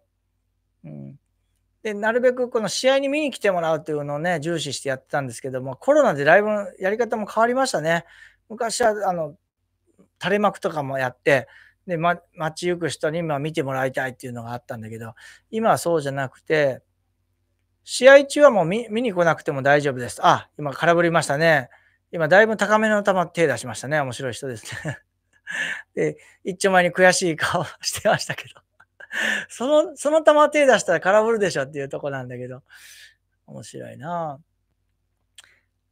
うん、でなるべくこの試合に見に来てもらうというのをね重視してやってたんですけども、コロナでライブのやり方も変わりましたね。昔は垂れ幕とかもやってで、街行く人に今見てもらいたいっていうのがあったんだけど、今はそうじゃなくて試合中はもう 見に来なくても大丈夫です。あ、今空振りましたね。今だいぶ高めの球手出しましたね。面白い人ですね。で一丁前に悔しい顔してましたけどその球手出したら空振るでしょっていうとこなんだけど、面白いな。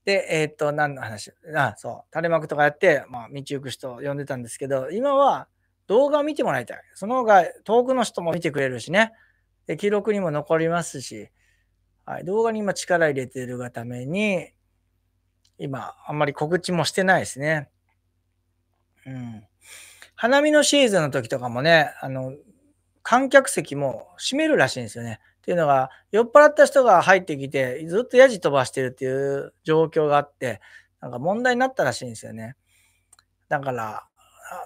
で、何の話？あ、そう、垂れ幕とかやって、まあ、道行く人を呼んでたんですけど、今は動画を見てもらいたい。その方が遠くの人も見てくれるしね。で、記録にも残りますし、はい、動画に今力入れてるがために、今、あんまり告知もしてないですね。うん。花見のシーズンの時とかもね、観客席も閉めるらしいんですよね。っていうのが、酔っ払った人が入ってきて、ずっとヤジ飛ばしてるっていう状況があって、なんか問題になったらしいんですよね。だから、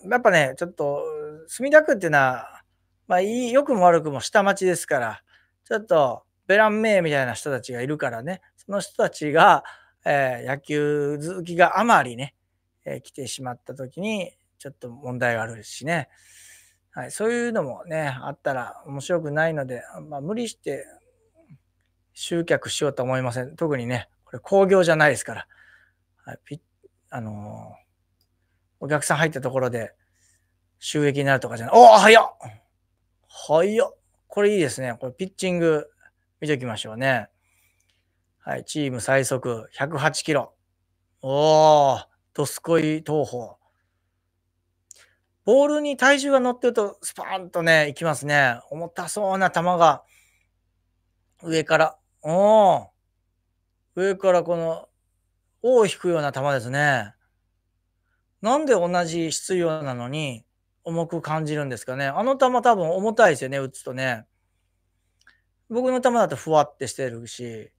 やっぱね、ちょっと、墨田区っていうのは、まあいい、良くも悪くも下町ですから、ちょっと、ベランメイみたいな人たちがいるからね、その人たちが、野球好きがあまりね、来てしまった時に、ちょっと問題があるしね。はい、そういうのもねあったら面白くないので、まあ、無理して集客しようと思いません。特にねこれ興行じゃないですから、はい、お客さん入ったところで収益になるとかじゃない。おお早っ早っ、これいいですね。これピッチング見ておきましょうね。はい、チーム最速108キロ。おおどすこい投法。ボールに体重が乗ってるとスパーンとね、いきますね。重たそうな球が上から、上からこの、尾を引くような球ですね。なんで同じ質量なのに重く感じるんですかね。あの球多分重たいですよね、打つとね。僕の球だとふわってしてるし、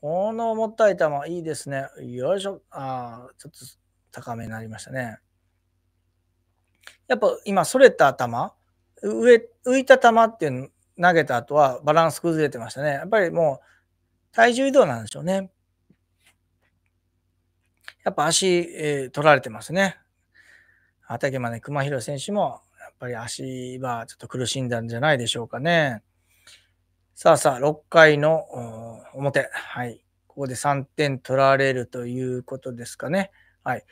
この重たい球いいですね。よいしょ。ああ、ちょっと高めになりましたね。やっぱ今、それた球、浮いた球っていう投げた後はバランス崩れてましたね。やっぱりもう体重移動なんでしょうね。やっぱ足、取られてますね。畠山熊宏選手もやっぱり足はちょっと苦しんだんじゃないでしょうかね。さあさあ、6回の表。はい。ここで3点取られるということですかね。はい。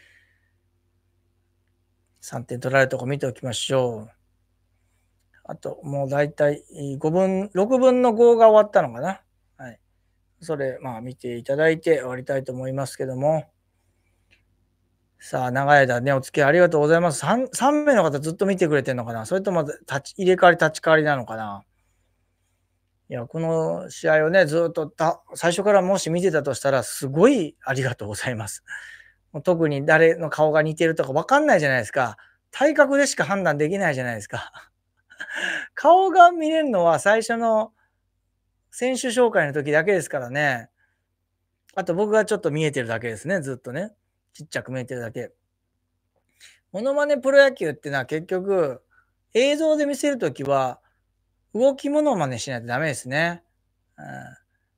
3点取られるとこ見ておきましょう。あと、もう大体6分の5が終わったのかな。はい。それ、まあ見ていただいて終わりたいと思いますけども。さあ、長い間ね、お付き合いありがとうございます。3名の方ずっと見てくれてるのかな。それとも入れ替わり立ち替わりなのかな。いや、この試合をね、ずっと最初からもし見てたとしたら、すごいありがとうございます。特に誰の顔が似てるとか分かんないじゃないですか。体格でしか判断できないじゃないですか。顔が見れるのは最初の選手紹介の時だけですからね。あと僕がちょっと見えてるだけですね。ずっとね。ちっちゃく見えてるだけ。モノマネプロ野球ってのは結局映像で見せるときは動きモノマネしないとダメですね。うん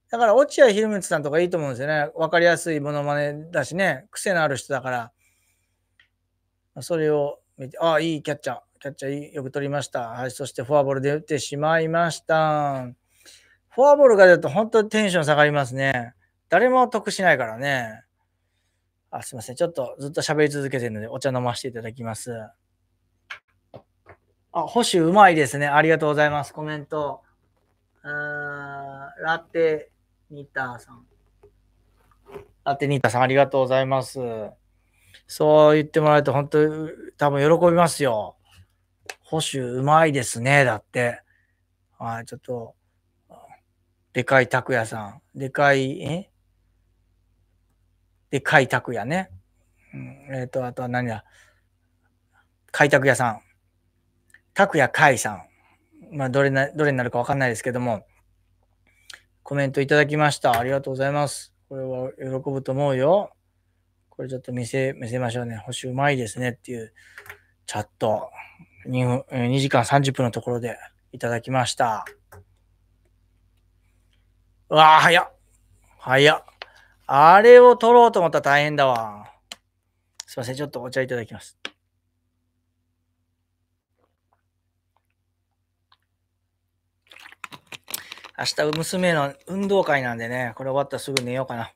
だから落合博満さんとかいいと思うんですよね。分かりやすいモノマネだしね。癖のある人だから。それを見て、ああ、いいキャッチャー。キャッチャーよく取りました。はい。そしてフォアボールで打ってしまいました。フォアボールが出ると本当にテンション下がりますね。誰も得しないからね。あ、すいません。ちょっとずっと喋り続けてるのでお茶飲ませていただきます。あ、保守うまいですね。ありがとうございます。コメント。ラテ。ニタさん。ラテニタさん、ありがとうございます。そう言ってもらえると、本当に多分喜びますよ。保守うまいですね、だって。はい、ちょっと、でかい拓也さん。でかい拓也ね。あとは何だ。開拓屋さん。拓也海さん。まあ、どれになるか分かんないですけども。コメントいただきました。ありがとうございます。これは喜ぶと思うよ。これちょっと見せましょうね。星うまいですねっていうチャット。2時間30分のところでいただきました。うわー、早っ。早っ。あれを取ろうと思ったら大変だわ。すいません、ちょっとお茶いただきます。明日、娘の運動会なんでね、これ終わったらすぐ寝ようかな。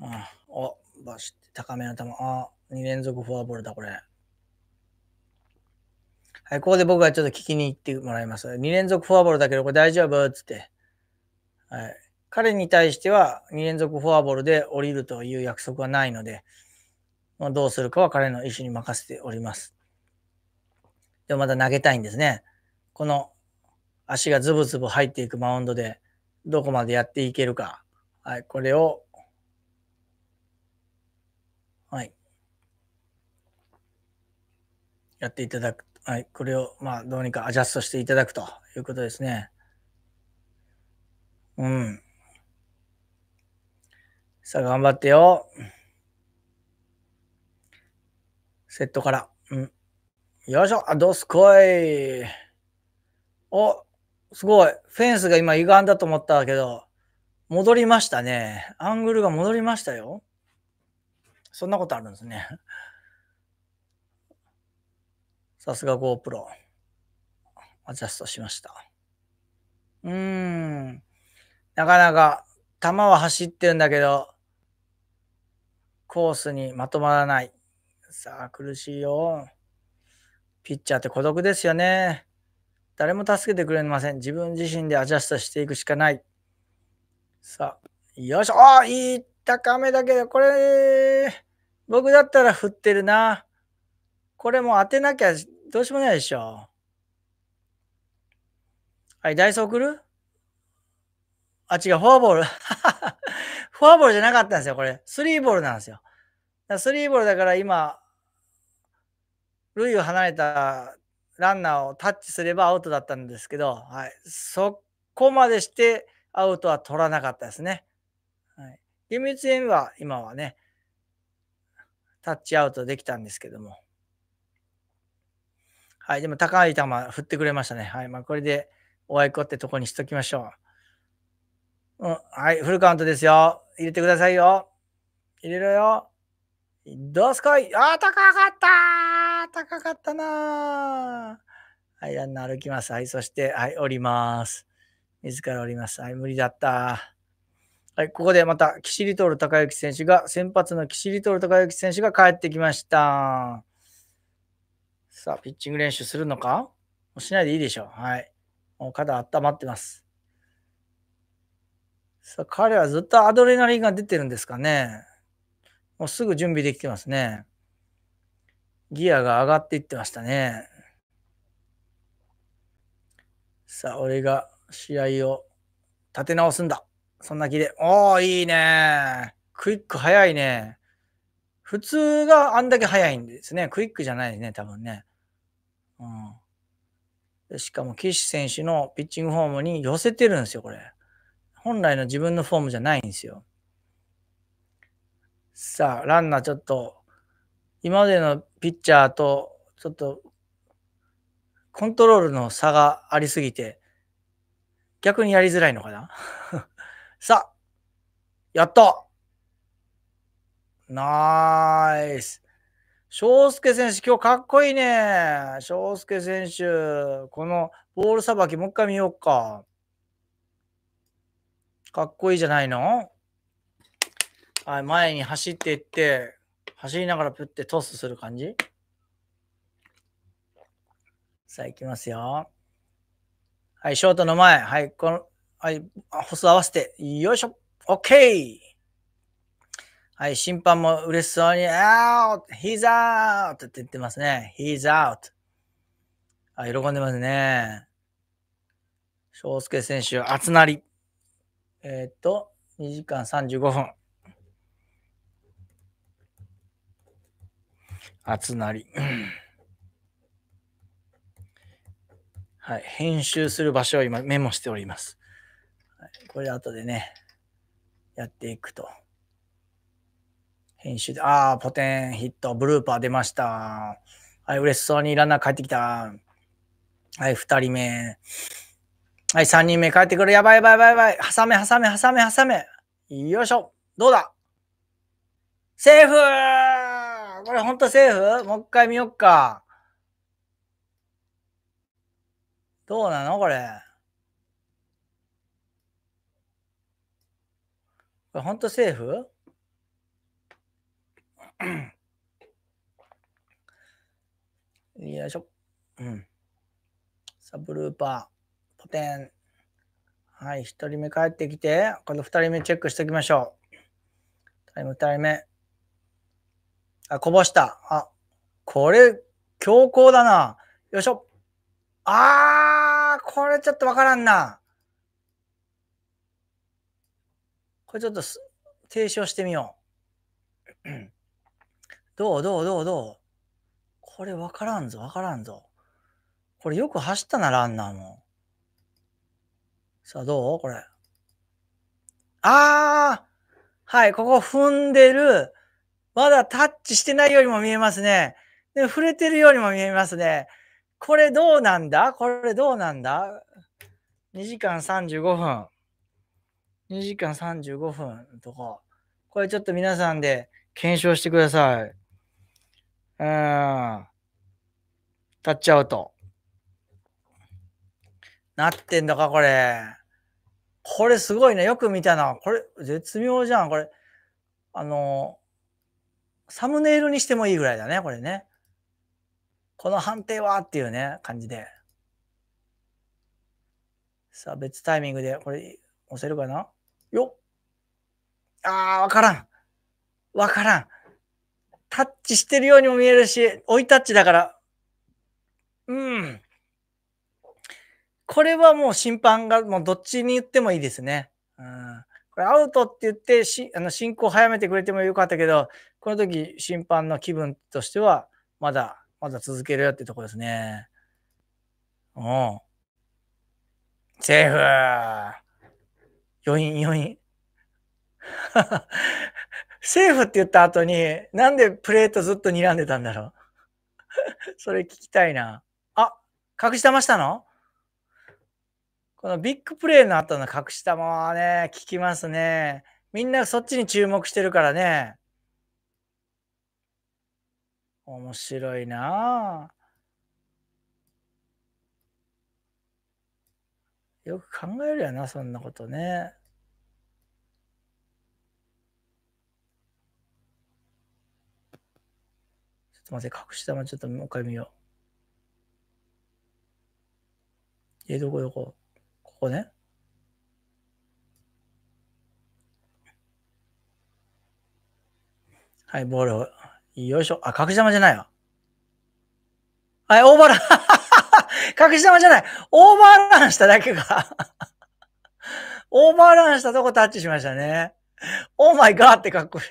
うん、お、バシッて高めの球。あ、2連続フォアボールだ、これ。はい、ここで僕はちょっと聞きに行ってもらいます。2連続フォアボールだけど、これ大丈夫っつって。はい。彼に対しては2連続フォアボールで降りるという約束はないので、まあ、どうするかは彼の意思に任せております。でもまた投げたいんですね。この足がズブズブ入っていくマウンドで、どこまでやっていけるか。はい、これを、はい。やっていただく。はい、これを、まあ、どうにかアジャストしていただくということですね。うん。さあ、頑張ってよ。セットから。うん。よいしょ。あ、どすこい。お、すごい。フェンスが今歪んだと思ったけど、戻りましたね。アングルが戻りましたよ。そんなことあるんですね。さすが GoPro。アジャストしました。なかなか球は走ってるんだけど、コースにまとまらない。さあ、苦しいよ。ピッチャーって孤独ですよね。誰も助けてくれません。自分自身でアジャストしていくしかない。さあ、よいしょ。ああ、いい高めだけど、これ、僕だったら振ってるな。これも当てなきゃどうしようもないでしょ。はい、ダイソー送る？あ、違う、フォアボール。フォアボールじゃなかったんですよ、これ。スリーボールなんですよ。スリーボールだから今、塁を離れたランナーをタッチすればアウトだったんですけど、はい、そこまでしてアウトは取らなかったですね。はい、厳密には今はね、タッチアウトできたんですけども。はい、でも高い球振ってくれましたね。はい、まあ、これでおあいこってとこにしときましょう。うん、はい、フルカウントですよ。入れてくださいよ。入れろよ。どうすこい。ああ、高かったー。高かったな。はい、ランナー歩きます。はい、そして、はい、降ります。自ら降ります。はい、無理だった。はい、ここでまた、キシリトール高之選手が、先発のキシリトール高之選手が帰ってきました。さあ、ピッチング練習するのか？もうしないでいいでしょう。はい。もう肩温まってます。さあ、彼はずっとアドレナリンが出てるんですかね。もうすぐ準備できてますね。ギアが上がっていってましたね。さあ、俺が試合を立て直すんだ。そんな気で。おー、いいね。クイック早いね。普通があんだけ早いんですね。クイックじゃないですね、多分ね。うん、しかも、岸選手のピッチングフォームに寄せてるんですよ、これ。本来の自分のフォームじゃないんですよ。さあ、ランナーちょっと、今までのピッチャーと、ちょっと、コントロールの差がありすぎて、逆にやりづらいのかな。さあ、やっとナイス。翔介選手、今日かっこいいね。翔介選手、このボールさばき、もう一回見ようか。かっこいいじゃないの？はい、前に走っていって、走りながらプッてトスする感じ？さあ、いきますよ。はい、ショートの前。はい、この、はい、歩数合わせて。よいしょ。OK！はい、審判も嬉しそうに、Out! He's out! って言ってますね。He's out! あ、喜んでますね。翔介選手、厚なり。2時間35分。厚なり。はい、編集する場所を今メモしております。はい、これ後でね、やっていくと。編集で、ああ、ポテンヒット、ブルーパー出ました。はい、嬉しそうにランナー帰ってきた。はい、2人目。はい、3人目帰ってくる。やばいやばいやばいやばい。挟め挟め挟め挟め。よいしょ。どうだ？セーフー！これほんとセーフ？もう一回見よっか。どうなのこれ。これほんとセーフ？よいしょ。うん。サブルーパー、ポテン。はい、1人目帰ってきて、この2人目チェックしておきましょう。2人目。あ、こぼした。あ、これ、強行だな。よいしょ。これちょっとわからんな。これちょっと停止をしてみよう。どうこれわからんぞ。これよく走ったな、ランナーも。さあ、どうこれ。はい、ここ踏んでる。まだタッチしてないようにも見えますね。で、触れてるようにも見えますね。これどうなんだ ?2 時間35分。2時間35分とか。これちょっと皆さんで検証してください。タッチアウト。なってんだか、これ。これすごいね。よく見たな。これ、絶妙じゃん。これ、サムネイルにしてもいいぐらいだね、これね。この判定はっていうね、感じで。さあ、別タイミングで、これ、押せるかな？よっ！わからん。タッチしてるようにも見えるし、追いタッチだから。うん。これはもう審判がもうどっちに言ってもいいですね。これアウトって言って進行を早めてくれてもよかったけど、この時審判の気分としてはまだ続けるよってとこですね。セーフー。余韻。セーフって言った後になんでプレートずっと睨んでたんだろう。それ聞きたいな。あ、隠し玉したの？このビッグプレイの後の隠し球はね、効きますね。みんなそっちに注目してるからね。面白いなぁ。よく考えるやな、そんなことね。ちょっと待って、隠し球ちょっともう一回見よう。どこここね。はい、ボールを。よいしょ。あ、隠し玉じゃないわ。はい、オーバーラン。隠し玉じゃない。オーバーランしただけか。オーバーランしたとこタッチしましたね。オーマイガーってかっこいい。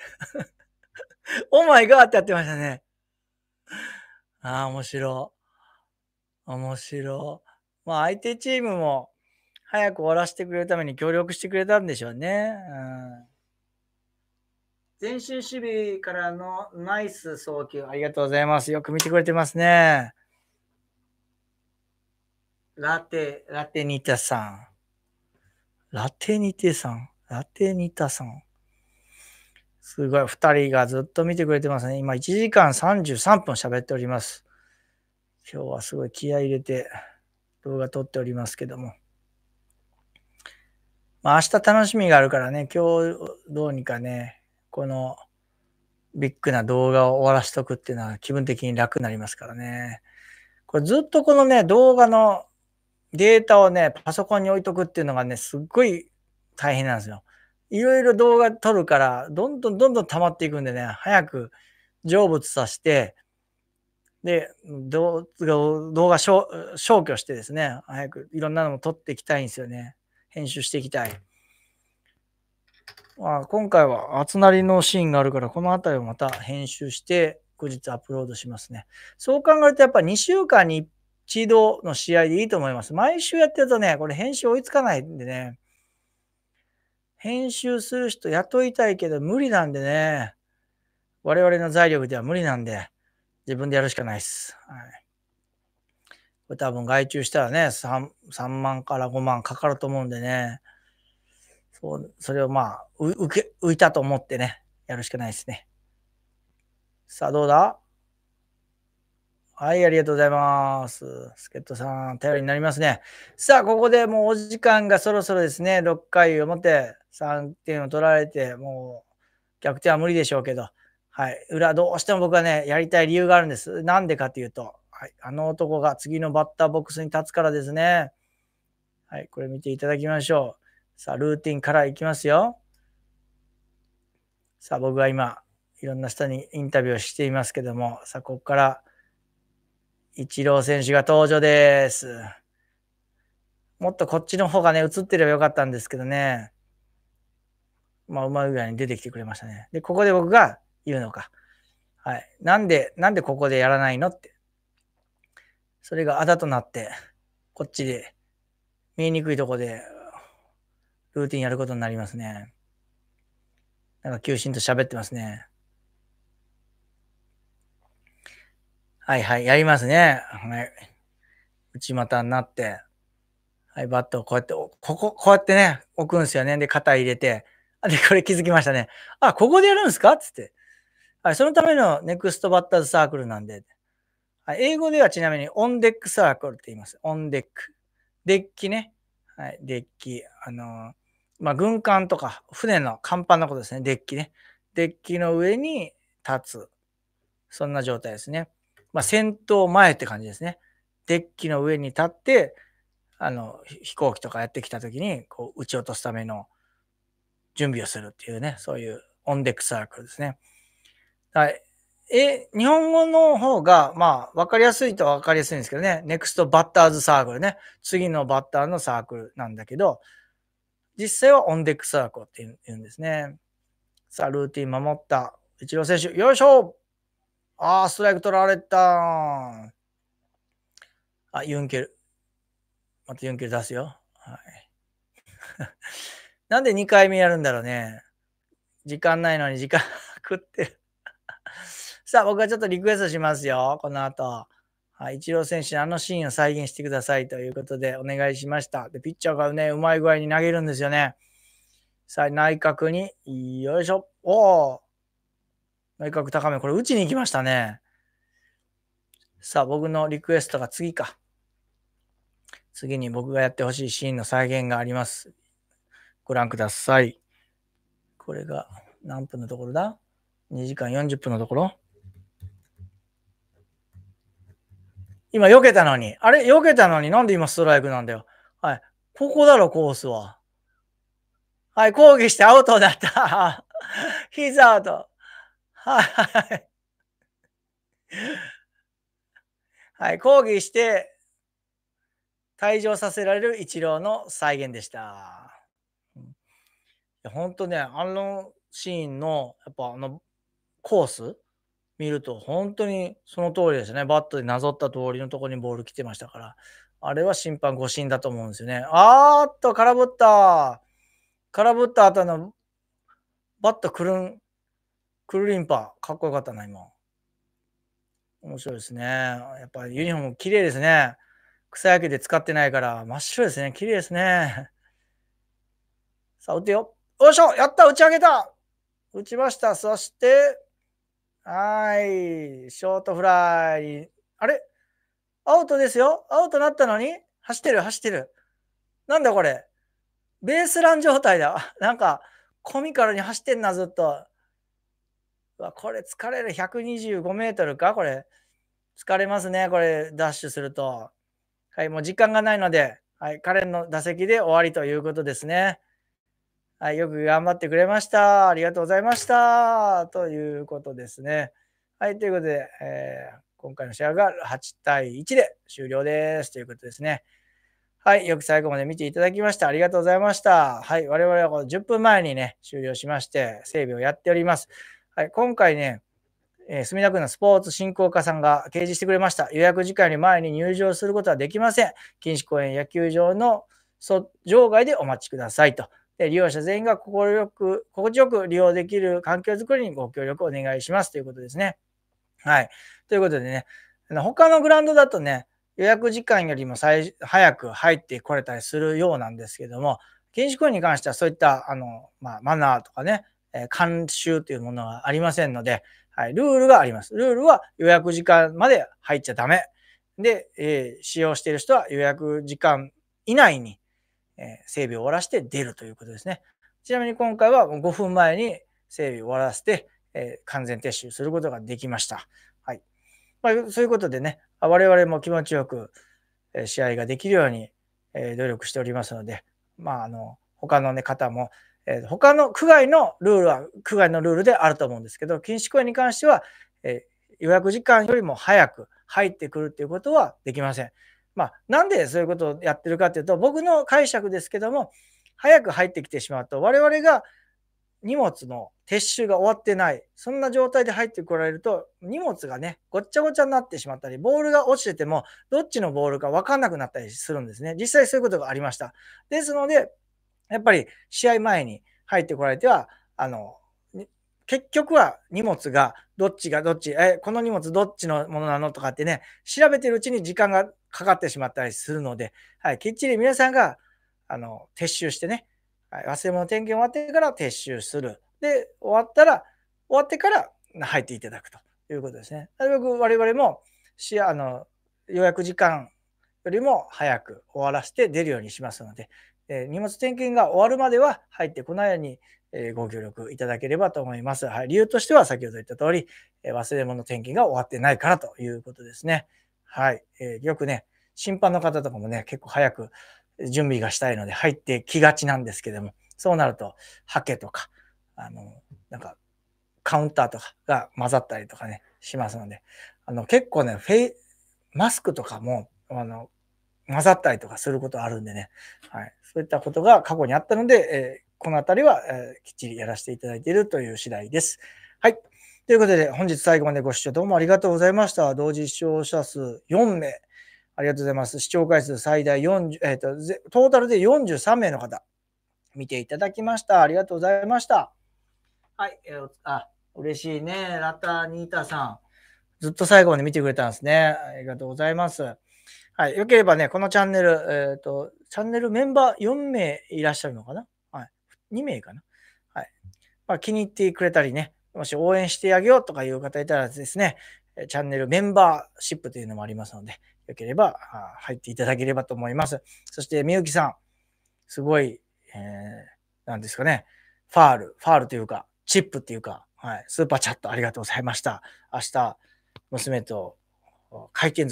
オーマイガーってやってましたね。面白。まあ、相手チームも、早く終わらせてくれるために協力してくれたんでしょうね。前進守備からのナイス送球。ありがとうございます。よく見てくれてますね。ラテニタさん。すごい。2人がずっと見てくれてますね。今1時間33分喋っております。今日はすごい気合い入れて動画撮っておりますけども。明日楽しみがあるからね、今日どうにかね、このビッグな動画を終わらしとくっていうのは気分的に楽になりますからね。これずっとこのね、動画のデータをね、パソコンに置いとくっていうのがね、すっごい大変なんですよ。いろいろ動画撮るから、どんどん溜まっていくんでね、早く成仏させて、で、動画消去してですね、早くいろんなのも撮っていきたいんですよね。編集していきたい。まあ、今回は厚なりのシーンがあるから、この辺りをまた編集して、後日アップロードしますね。そう考えると、やっぱ2週間に一度の試合でいいと思います。毎週やってるとね、これ編集追いつかないんでね。編集する人雇いたいけど無理なんでね。我々の財力では無理なんで、自分でやるしかないです。はい、これ多分外注したらね、3万から5万かかると思うんでね。それをまあ、浮いたと思ってね、やるしかないですね。さあ、どうだ？はい、ありがとうございます。助っ人さん、頼りになりますね。さあ、ここでもうお時間がそろそろですね、6回表3点を取られて、もう逆転は無理でしょうけど、はい、裏、どうしても僕はね、やりたい理由があるんです。なんでかというと、はい、あの男が次のバッターボックスに立つからですね。はい、これ見ていただきましょう。さあ、ルーティンからいきますよ。さあ、僕は今、いろんな人にインタビューをしていますけども、さあ、ここから、イチロー選手が登場です。もっとこっちの方がね、映ってればよかったんですけどね。まあ、うまいぐらいに出てきてくれましたね。で、ここで僕が言うのか。はい。なんでここでやらないのって。それがあだとなって、こっちで、見えにくいとこで、ルーティンやることになりますね。なんか、急進と喋ってますね。はいはい、やりますね。はい。内股になって、はい、バットをこうやって、こうやってね、置くんですよね。で、肩入れて、で、これ気づきましたね。あ、ここでやるんですかつって。はい、そのためのネクストバッターズサークルなんで。はい、英語ではちなみに、オンデックサークルって言います。オンデック。デッキね。はい、デッキ。まあ、軍艦とか、船の甲板のことですね。デッキね。デッキの上に立つ。そんな状態ですね。まあ、戦闘前って感じですね。デッキの上に立って、飛行機とかやってきたときに、こう、撃ち落とすための準備をするっていうね、そういうオンデックサークルですね。はい。日本語の方が、まあ、わかりやすいとはわかりやすいんですけどね、ネクストバッターズサークルね、次のバッターのサークルなんだけど、実際はオンデックサークルって言うんですね。さあ、ルーティン守った、イチロー選手、よいしょ！ああ、ストライク取られた。あ、ユンケル。またユンケル出すよ。はい。なんで2回目やるんだろうね。時間ないのに時間食ってる。さあ、僕はちょっとリクエストしますよ。この後。はい、イチロー選手のあのシーンを再現してくださいということでお願いしました。で、ピッチャーがね、うまい具合に投げるんですよね。さあ、内角に、よいしょ。おお。内角高め、これ打ちに行きましたね。さあ、僕のリクエストが次か。次に僕がやってほしいシーンの再現があります。ご覧ください。これが何分のところだ ?2 時間40分のところ。今、避けたのに。あれ避けたのになんで今ストライクなんだよ。はい。ここだろ、コースは。はい、抗議してアウトだった。ヒザアウト。はい。はい、抗議して退場させられるイチローの再現でした。本当ね、あのシーンの、やっぱあのコース見ると、本当にその通りですね。バットでなぞった通りのところにボール来てましたから、あれは審判誤審だと思うんですよね。空振った。空振った後のバットくるりんぱ、かっこよかったな、今。面白いですね。やっぱユニフォーム綺麗ですね。草野球で使ってないから、真っ白ですね。綺麗ですね。さあ、打てよ。よいしょ！やった！打ち上げた！打ちました。そして、はい。ショートフライ。あれ？アウトですよ。アウトなったのに走ってる、走ってる。なんだこれ。ベースラン状態だ。なんか、コミカルに走ってんな、ずっと。これ疲れる。125メートルかこれ。疲れますね。これ、ダッシュすると。はい、もう時間がないので、はい、彼の打席で終わりということですね。はい、よく頑張ってくれました。ありがとうございました。ということですね。はい、ということで、今回の試合が8対1で終了です。ということですね。はい、よく最後まで見ていただきました。ありがとうございました。はい、我々はこの10分前にね、終了しまして、整備をやっております。はい、今回ね、墨田区のスポーツ振興課さんが掲示してくれました。予約時間より前に入場することはできません。錦糸公園野球場の場外でお待ちくださいと。で、利用者全員が心地よく利用できる環境づくりにご協力お願いしますということですね。はい。ということでね、他のグラウンドだとね、予約時間よりも早く入ってこれたりするようなんですけども、禁止行為に関してはそういったマナーとかね、慣習というものはありませんので、はい、ルールがあります。ルールは予約時間まで入っちゃダメ。で、使用している人は予約時間以内に、整備を終わらせて出るということですね。ちなみに今回は5分前に整備を終わらせて、完全撤収することができました。はい。まあ、そういうことでね、我々も気持ちよく試合ができるように努力しておりますので、まあ、他の、ね、方も、他の区外のルールは区外のルールであると思うんですけど、禁止行為に関しては、予約時間よりも早く入ってくるということはできません。まあ、なんでそういうことをやってるかというと、僕の解釈ですけども、早く入ってきてしまうと、我々が荷物の撤収が終わってない、そんな状態で入ってこられると、荷物がね、ごっちゃごちゃになってしまったり、ボールが落ちてても、どっちのボールか分かんなくなったりするんですね。実際そういうことがありました。ですので、やっぱり試合前に入ってこられては、結局は荷物がどっち、この荷物どっちのものなのとかってね、調べてるうちに時間がかかってしまったりするので、はい、きっちり皆さんが撤収してね、忘れ物点検終わってから撤収する。で、終わってから入っていただくということですね。なるべく我々も予約時間よりも早く終わらせて出るようにしますので、荷物点検が終わるまでは入ってこないようにご協力いただければと思います。はい、理由としては先ほど言った通り、忘れ物点検が終わってないからということですね。はい。よくね、審判の方とかもね、結構早く準備がしたいので入ってきがちなんですけども、そうなると、ハケとか、なんか、カウンターとかが混ざったりとかね、しますので、結構ね、マスクとかも、混ざったりとかすることあるんでね、はい、そういったことが過去にあったので、このあたりは、きっちりやらせていただいているという次第です。はい。ということで、本日最後までご視聴どうもありがとうございました。同時視聴者数4名、ありがとうございます。視聴回数最大40、トータルで43名の方、見ていただきました。ありがとうございました。はい。嬉しいね。ラタニータさん。ずっと最後まで見てくれたんですね。ありがとうございます。はい。よければね、このチャンネル、チャンネルメンバー4名いらっしゃるのかな？はい。2名かな？はい。まあ、気に入ってくれたりね、もし応援してあげようとかいう方いたらですね、チャンネルメンバーシップというのもありますので、よければ入っていただければと思います。そして、みゆきさん。すごい、なんですかね、ファールというか、チップというか、はい、スーパーチャットありがとうございました。明日、娘と会見